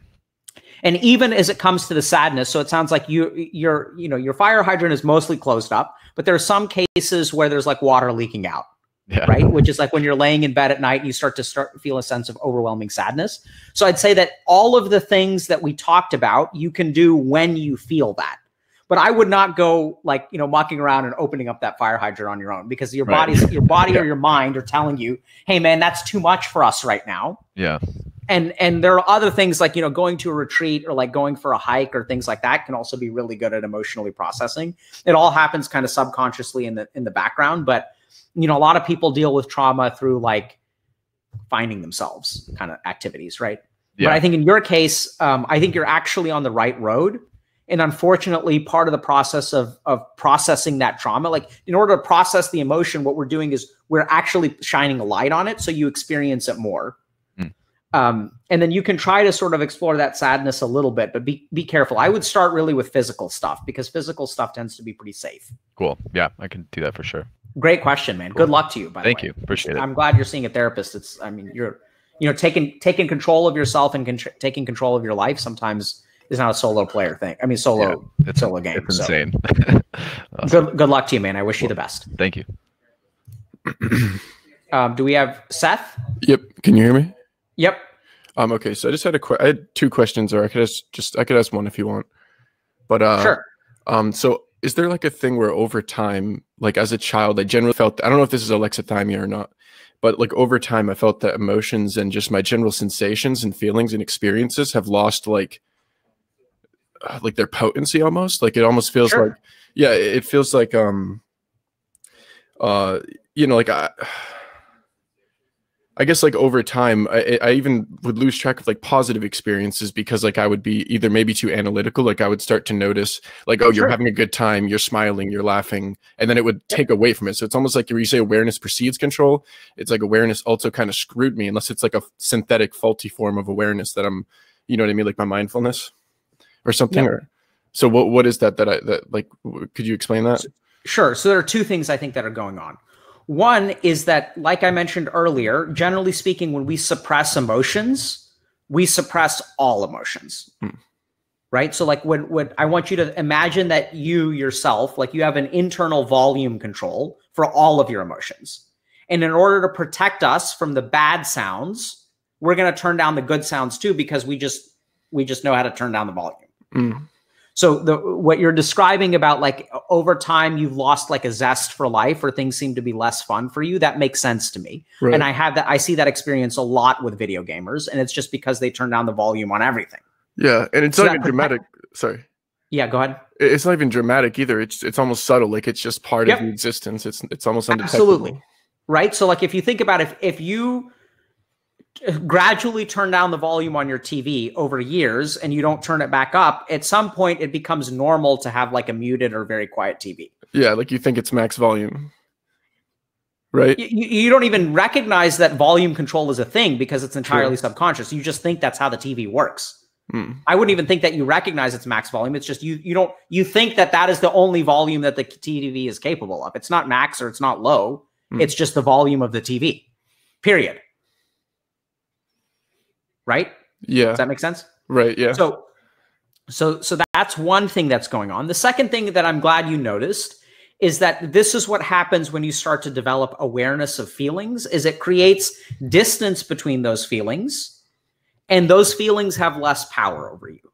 And even as it comes to the sadness, so it sounds like you, you're, you know, your fire hydrant is mostly closed up, but there are some cases where there's like water leaking out, yeah. right? Which is like when you're laying in bed at night, you start to start feel a sense of overwhelming sadness. So I'd say that all of the things that we talked about, you can do when you feel that. But I would not go like, you know, mucking around and opening up that fire hydrant on your own because your right. body's, your body yeah. or your mind are telling you, hey man, that's too much for us right now. Yeah. And, and there are other things like, you know, going to a retreat or like going for a hike or things like that can also be really good at emotionally processing. It all happens kind of subconsciously in the, in the background, but you know, a lot of people deal with trauma through like finding themselves kind of activities. Right. Yeah. But I think in your case, um, I think you're actually on the right road. And unfortunately, part of the process of, of processing that trauma, like in order to process the emotion, what we're doing is we're actually shining a light on it. So you experience it more. Mm. Um, and then you can try to sort of explore that sadness a little bit, but be, be careful. I would start really with physical stuff because physical stuff tends to be pretty safe. Cool. Yeah, I can do that for sure. Great question, man. Cool. Good luck to you, by the way. Thank you. Appreciate it. I'm glad you're seeing a therapist. It's, I mean, you're, you know, taking, taking control of yourself and con taking control of your life sometimes is not a solo player thing. I mean, solo, yeah, it's solo game. It's so. Insane. Awesome. Good, good luck to you, man. I wish cool. you the best. Thank you. um, do we have Seth? Yep. Can you hear me? Yep. Um. Okay. So I just had a qu I had two questions, or I could ask just I could ask one if you want. But uh, sure. Um. So is there like a thing where over time, like as a child, I generally felt I don't know if this is alexithymia or not, but like over time, I felt that emotions and just my general sensations and feelings and experiences have lost like. like their potency almost like it almost feels sure. like, yeah, it feels like, um, uh, you know, like, I, I guess like over time, I, I even would lose track of like positive experiences because like I would be either maybe too analytical. Like I would start to notice like, oh, you're sure. having a good time. You're smiling, you're laughing. And then it would take away from it. So it's almost like you say awareness precedes control. It's like awareness also kind of screwed me unless it's like a synthetic faulty form of awareness that I'm, you know what I mean? Like my mindfulness. Or something. Yep. Or, so what, what is that that I, that like, could you explain that? Sure. So there are two things I think that are going on. One is that, like I mentioned earlier, generally speaking, when we suppress emotions, we suppress all emotions, hmm. right? So like when, when I want you to imagine that you yourself, like you have an internal volume control for all of your emotions. And in order to protect us from the bad sounds, we're going to turn down the good sounds too, because we just, we just know how to turn down the volume. Mm. So the, what you're describing about like over time, you've lost like a zest for life or things seem to be less fun for you. That makes sense to me. Right. And I have that, I see that experience a lot with video gamers and it's just because they turn down the volume on everything. Yeah. And it's so not even dramatic. Sorry. Yeah, go ahead. It's not even dramatic either. It's, it's almost subtle. Like it's just part yep. of the existence. It's, it's almost undetectable. Absolutely. Right. So like, if you think about if, if you, gradually turn down the volume on your T V over years and you don't turn it back up, at some point it becomes normal to have like a muted or very quiet T V. Yeah, like you think it's max volume, right? You, you don't even recognize that volume control is a thing because it's entirely True. subconscious. You just think that's how the T V works. Hmm. I wouldn't even think that you recognize it's max volume. It's just you you don't you think that that is the only volume that the T V is capable of. It's not max or it's not low. Hmm. It's just the volume of the T V, period. Right? Yeah. Does that make sense? Right. Yeah. So, so, so that's one thing that's going on. The second thing that I'm glad you noticed is that this is what happens when you start to develop awareness of feelings is it creates distance between those feelings and those feelings have less power over you.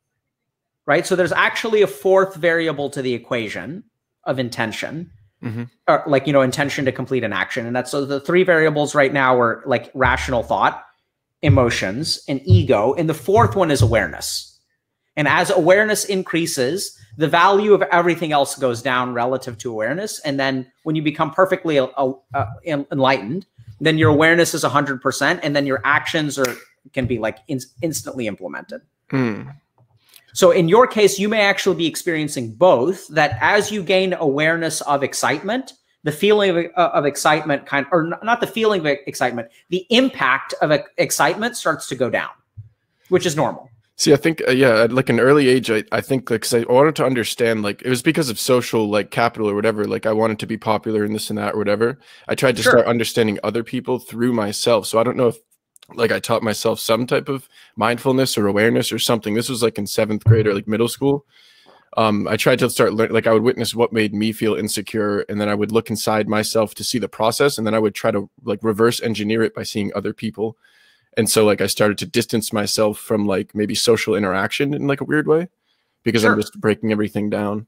Right. So there's actually a fourth variable to the equation of intention. Mm-hmm. Or like, you know, intention to complete an action. And that's so the three variables right now are like rational thought, emotions, and ego. And the fourth one is awareness. And as awareness increases, the value of everything else goes down relative to awareness. And then when you become perfectly uh, uh, enlightened, then your awareness is one hundred percent. And then your actions are can be like in instantly implemented. Mm. So in your case, you may actually be experiencing both, that as you gain awareness of excitement, the feeling of, uh, of excitement kind or not the feeling of excitement, the impact of excitement starts to go down, which is normal. See, I think, uh, yeah, at like an early age, I, I think like, cause I wanted to understand, like, it was because of social, like capital or whatever. Like I wanted to be popular in this and that or whatever. I tried to sure. start understanding other people through myself. So I don't know if like I taught myself some type of mindfulness or awareness or something. This was like in seventh grade or like middle school. Um, I tried to start learning, like I would witness what made me feel insecure. And then I would look inside myself to see the process. And then I would try to like reverse engineer it by seeing other people. And so like I started to distance myself from like maybe social interaction in like a weird way because sure. I'm just breaking everything down.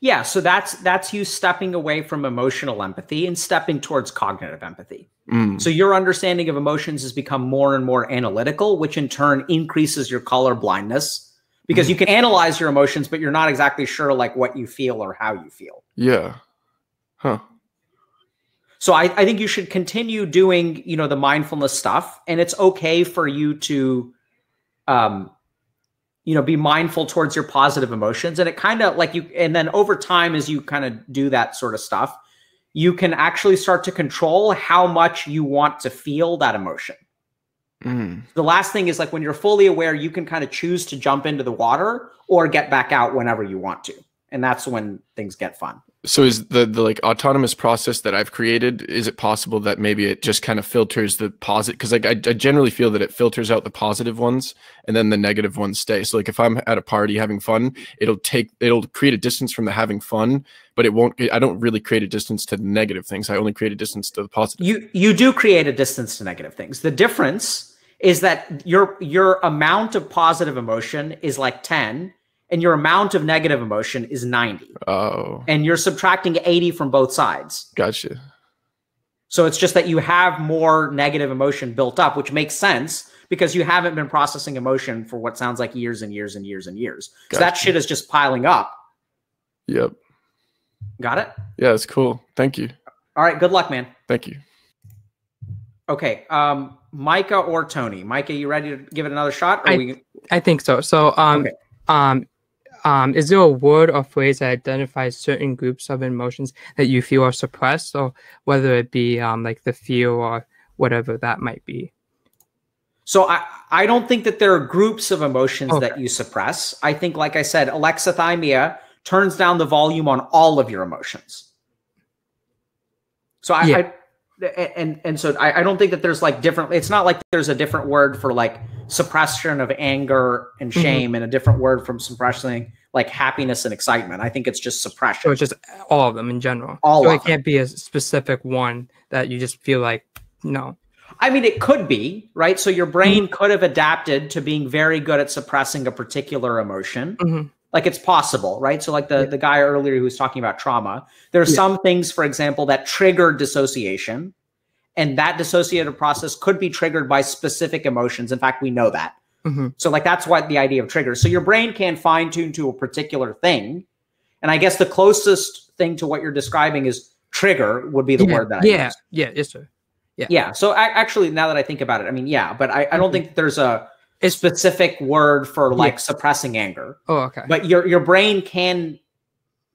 Yeah. So that's, that's you stepping away from emotional empathy and stepping towards cognitive empathy. Mm. So your understanding of emotions has become more and more analytical, which in turn increases your color blindness because mm. you can analyze your emotions, but you're not exactly sure like what you feel or how you feel. Yeah. Huh. So I, I think you should continue doing, you know, the mindfulness stuff, and it's okay for you to, um, you know, be mindful towards your positive emotions. And it kind of like you, and then over time, as you kind of do that sort of stuff, you can actually start to control how much you want to feel that emotion. Mm. The last thing is like when you're fully aware, you can kind of choose to jump into the water or get back out whenever you want to. And that's when things get fun. So is the, the like autonomous process that I've created, is it possible that maybe it just kind of filters the positive? Cause like I, I generally feel that it filters out the positive ones and then the negative ones stay. So like if I'm at a party having fun, it'll take, it'll create a distance from the having fun, but it won't, I don't really create a distance to the negative things. I only create a distance to the positive. You, you do create a distance to negative things. The difference is that your, your amount of positive emotion is like ten. And your amount of negative emotion is ninety. Oh. And you're subtracting eighty from both sides. Gotcha. So it's just that you have more negative emotion built up, which makes sense because you haven't been processing emotion for what sounds like years and years and years and years. Gotcha. So that shit is just piling up. Yep. Got it? Yeah, it's cool. Thank you. All right. Good luck, man. Thank you. Okay. Um, Micah or Tony? Micah, you ready to give it another shot? Or I, we... I think so. So, um, okay. um, Um, is there a word or phrase that identifies certain groups of emotions that you feel are suppressed? So whether it be um, like the fear or whatever that might be. So I, I don't think that there are groups of emotions okay. that you suppress. I think, like I said, alexithymia turns down the volume on all of your emotions. So I, yeah. I and and so I, I don't think that there's like different. It's not like there's a different word for like suppression of anger and shame mm-hmm. and a different word from suppressing like happiness and excitement. I think it's just suppression. So it's just all of them in general. All so of it them. Can't be a specific one that you just feel like, no. I mean, it could be, right? So your brain mm-hmm. could have adapted to being very good at suppressing a particular emotion. Mm-hmm. Like it's possible, right? So like the, yeah. the guy earlier who was talking about trauma, there are yeah. some things, for example, that trigger dissociation. And that dissociative process could be triggered by specific emotions. In fact, we know that. Mm-hmm. So like, that's what the idea of triggers. So your brain can fine tune to a particular thing. And I guess the closest thing to what you're describing is trigger would be the yeah, word that I yeah, use. Yeah, yes, sir. Yeah. Yeah. So I, actually, now that I think about it, I mean, yeah, but I, I don't mm-hmm. think there's a specific word for like yeah. suppressing anger. Oh, okay. But your, your brain can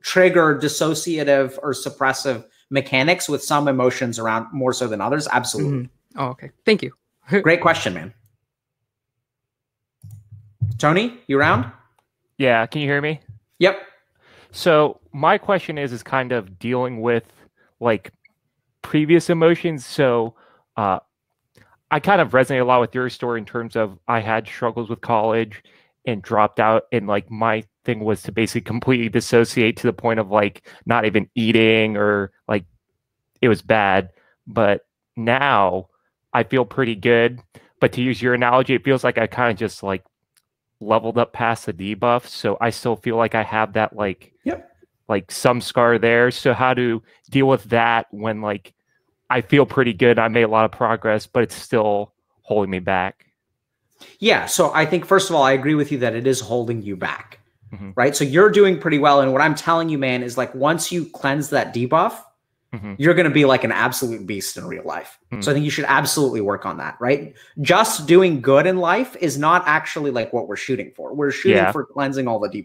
trigger dissociative or suppressive mechanics with some emotions around more so than others. Absolutely. Mm-hmm. Oh, okay. Thank you. Great question, man. Tony, you around? Yeah. Can you hear me? Yep. So my question is, is kind of dealing with like previous emotions. So, uh, I kind of resonate a lot with your story in terms of I had struggles with college and dropped out, and like my thing was to basically completely dissociate to the point of like not even eating, or like it was bad. But now I feel pretty good, but to use your analogy, it feels like I kind of just like leveled up past the debuff, so I still feel like I have that like yep. like some scar there. So how to deal with that when like I feel pretty good, I made a lot of progress, but it's still holding me back? Yeah. So I think, first of all, I agree with you that it is holding you back, mm-hmm. right? So you're doing pretty well. And what I'm telling you, man, is like, once you cleanse that debuff, mm-hmm. you're going to be like an absolute beast in real life. Mm-hmm. So I think you should absolutely work on that, right? Just doing good in life is not actually like what we're shooting for. We're shooting yeah. for cleansing all the debuffs.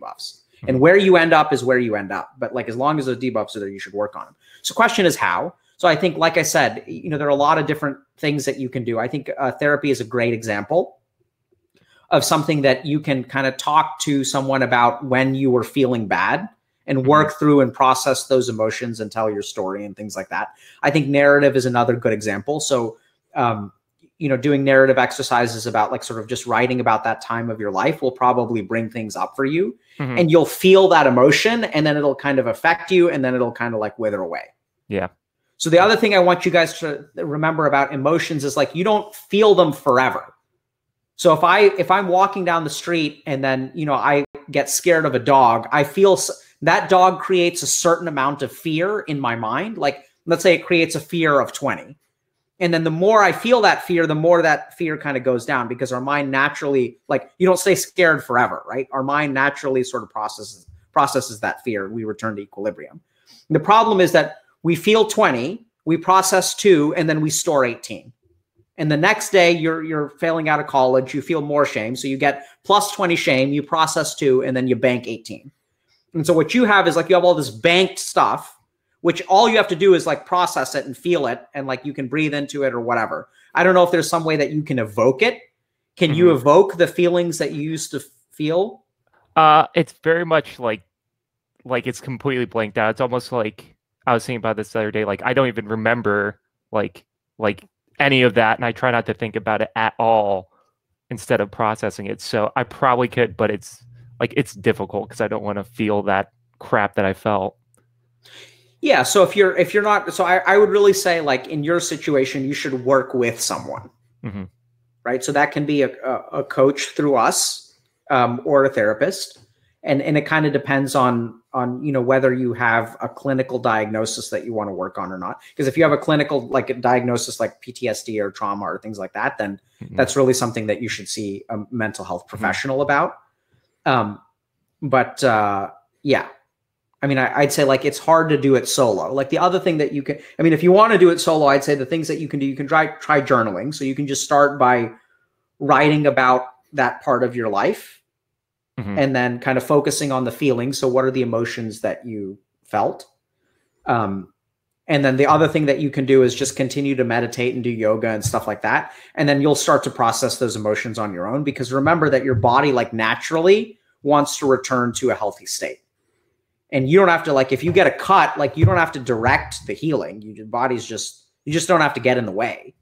Mm-hmm. And where you end up is where you end up. But like as long as those debuffs are there, you should work on them. So question is how? So I think, like I said, you know, there are a lot of different things that you can do. I think uh, therapy is a great example of something that you can kind of talk to someone about when you were feeling bad and work mm-hmm. through and process those emotions and tell your story and things like that. I think narrative is another good example. So, um, you know, doing narrative exercises about like sort of just writing about that time of your life will probably bring things up for you mm-hmm. and you'll feel that emotion and then it'll kind of affect you and then it'll kind of like wither away. Yeah. So the other thing I want you guys to remember about emotions is like, you don't feel them forever. So if I, if I'm walking down the street and then, you know, I get scared of a dog, I feel that dog creates a certain amount of fear in my mind. Like, let's say it creates a fear of twenty. And then the more I feel that fear, the more that fear kind of goes down because our mind naturally, like you don't stay scared forever, right? Our mind naturally sort of processes, processes that fear. We return to equilibrium. And the problem is that we feel twenty, we process two, and then we store eighteen. And the next day you're you're failing out of college, you feel more shame. So you get plus twenty shame, you process two, and then you bank eighteen. And so what you have is like you have all this banked stuff, which all you have to do is like process it and feel it. And like you can breathe into it or whatever. I don't know if there's some way that you can evoke it. Can mm-hmm. you evoke the feelings that you used to feel? Uh, it's very much like, like it's completely blanked out. It's almost like I was thinking about this the other day. Like I don't even remember like, like, any of that, and I try not to think about it at all instead of processing it. So I probably could, but it's like it's difficult because I don't want to feel that crap that I felt. Yeah. So if you're if you're not, so I, I would really say like in your situation, you should work with someone, mm-hmm. right? So that can be a, a, a coach through us um, or a therapist, and and it kind of depends on on, you know, whether you have a clinical diagnosis that you want to work on or not. Because if you have a clinical like a diagnosis like P T S D or trauma or things like that, then mm-hmm. that's really something that you should see a mental health professional mm-hmm. about. Um, but uh, yeah, I mean, I, I'd say like it's hard to do it solo. Like the other thing that you can, I mean, if you want to do it solo, I'd say the things that you can do, you can try, try journaling. So you can just start by writing about that part of your life. Mm-hmm. And then kind of focusing on the feelings. So what are the emotions that you felt? Um, and then the other thing that you can do is just continue to meditate and do yoga and stuff like that. And then you'll start to process those emotions on your own, because remember that your body like naturally wants to return to a healthy state. And you don't have to like, if you get a cut, like you don't have to direct the healing. You, your body's just, you just don't have to get in the way.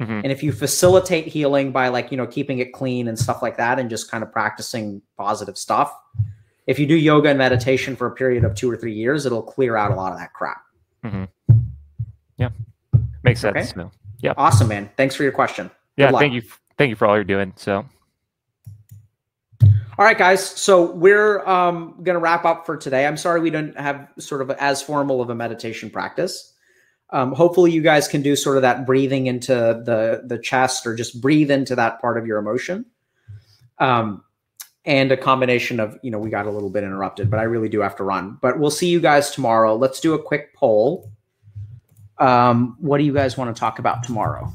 Mm-hmm. And if you facilitate healing by like, you know, keeping it clean and stuff like that, and just kind of practicing positive stuff, if you do yoga and meditation for a period of two or three years, it'll clear out a lot of that crap. Mm-hmm. Yeah. Makes okay. sense. No. Yeah. Awesome, man. Thanks for your question. Yeah. Thank you. Thank you for all you're doing. So. All right, guys. So we're um, going to wrap up for today. I'm sorry we didn't have sort of as formal of a meditation practice. Um, hopefully you guys can do sort of that breathing into the, the chest, or just breathe into that part of your emotion. Um, and a combination of, you know, we got a little bit interrupted, but I really do have to run, but we'll see you guys tomorrow. Let's do a quick poll. Um, what do you guys want to talk about tomorrow?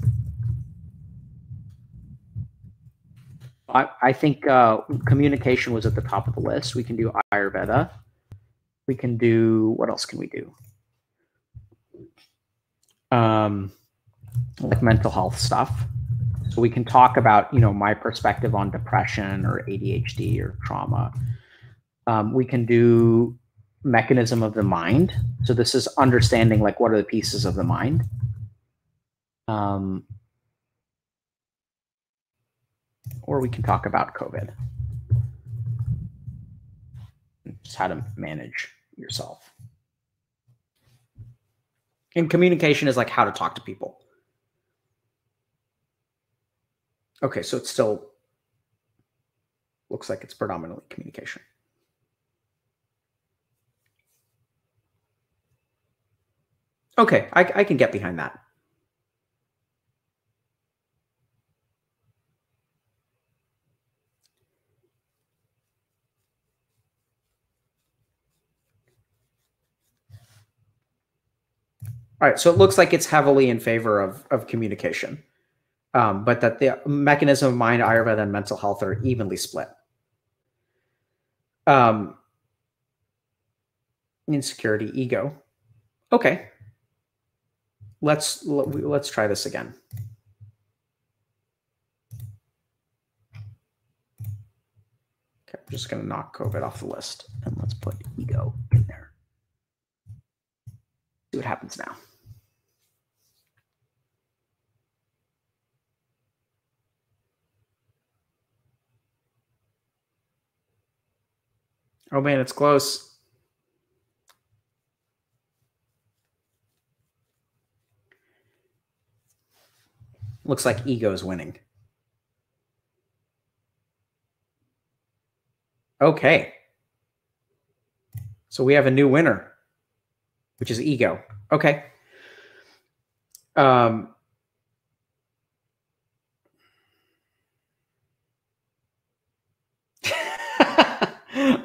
I, I think, uh, communication was at the top of the list. We can do Ayurveda. We can do, what else can we do? Um, like mental health stuff. So we can talk about, you know, my perspective on depression or A D H D or trauma. Um, we can do mechanism of the mind. So this is understanding like what are the pieces of the mind. Um, or we can talk about COVID. Just how to manage yourself. And communication is like how to talk to people. Okay, so it still looks like it's predominantly communication. Okay, I, I can get behind that. All right, so it looks like it's heavily in favor of, of communication, um, but that the mechanism of mind, Ayurveda, and mental health are evenly split. Um, insecurity, ego. Okay, let's let's try this again. Okay, I'm just gonna knock COVID off the list and let's put ego in there. See what happens now. Oh man, it's close. Looks like ego's winning. Okay. So we have a new winner, which is ego. Okay. Um,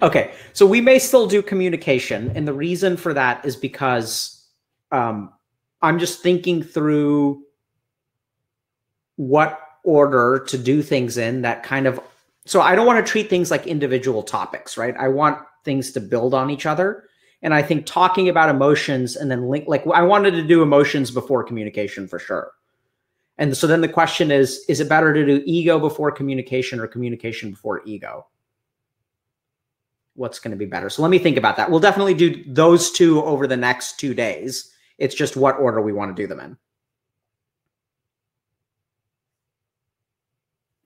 Okay, so we may still do communication, and the reason for that is because um, I'm just thinking through what order to do things in that kind of, so I don't want to treat things like individual topics, right? I want things to build on each other. And I think talking about emotions and then link, like I wanted to do emotions before communication for sure. And so then the question is, is it better to do ego before communication or communication before ego? What's going to be better? So let me think about that. We'll definitely do those two over the next two days. It's just what order we want to do them in.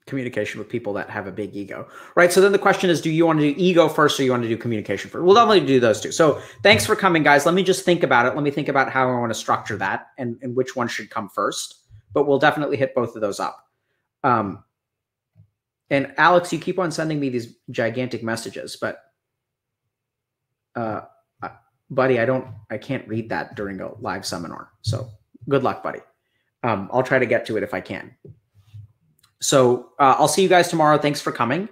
Communication with people that have a big ego, right? So then the question is, do you want to do ego first or you want to do communication first? We'll definitely do those two. So thanks for coming, guys. Let me just think about it. Let me think about how I want to structure that and, and which one should come first. But we'll definitely hit both of those up. Um, and Alex, you keep on sending me these gigantic messages, but... Uh, buddy, I don't, I can't read that during a live seminar. So good luck, buddy. Um, I'll try to get to it if I can. So uh, I'll see you guys tomorrow. Thanks for coming.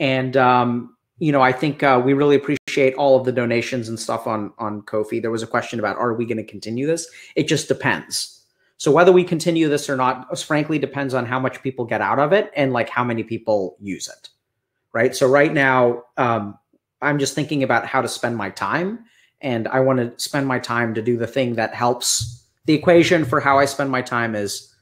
And, um, you know, I think uh, we really appreciate all of the donations and stuff on, on Ko-fi. There was a question about, are we going to continue this? It just depends. So whether we continue this or not, frankly, depends on how much people get out of it and like how many people use it. Right. So right now, um, I'm just thinking about how to spend my time, and I want to spend my time to do the thing that helps. The equation for how I spend my time is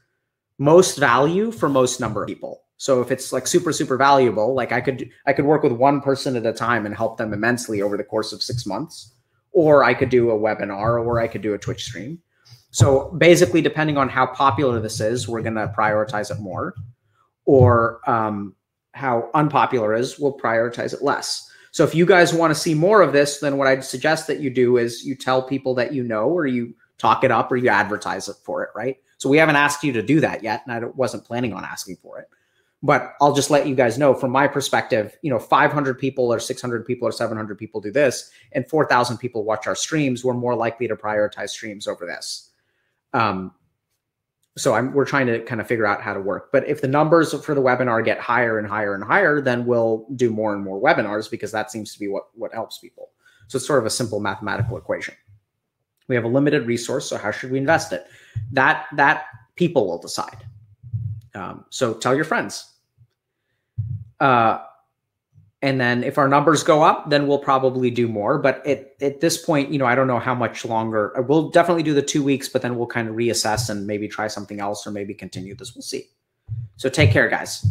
most value for most number of people. So if it's like super, super valuable, like I could, I could work with one person at a time and help them immensely over the course of six months, or I could do a webinar, or I could do a Twitch stream. So basically, depending on how popular this is, we're going to prioritize it more, or um, how unpopular it is, we'll prioritize it less. So if you guys want to see more of this, then what I'd suggest that you do is you tell people that you know, or you talk it up, or you advertise it for it, right? So we haven't asked you to do that yet, and I wasn't planning on asking for it. But I'll just let you guys know from my perspective, you know, five hundred people or six hundred people or seven hundred people do this, and four thousand people watch our streams, we're more likely to prioritize streams over this. Um, so I'm, we're trying to kind of figure out how to work. But if the numbers for the webinar get higher and higher and higher, then we'll do more and more webinars, because that seems to be what, what helps people. So it's sort of a simple mathematical equation. We have a limited resource, so how should we invest it? That, that people will decide. Um, so tell your friends. Uh, and then if our numbers go up, then we'll probably do more. But at, at this point, you know, I don't know how much longer. We'll definitely do the two weeks, but then we'll kind of reassess and maybe try something else, or maybe continue this. We'll see. So take care, guys.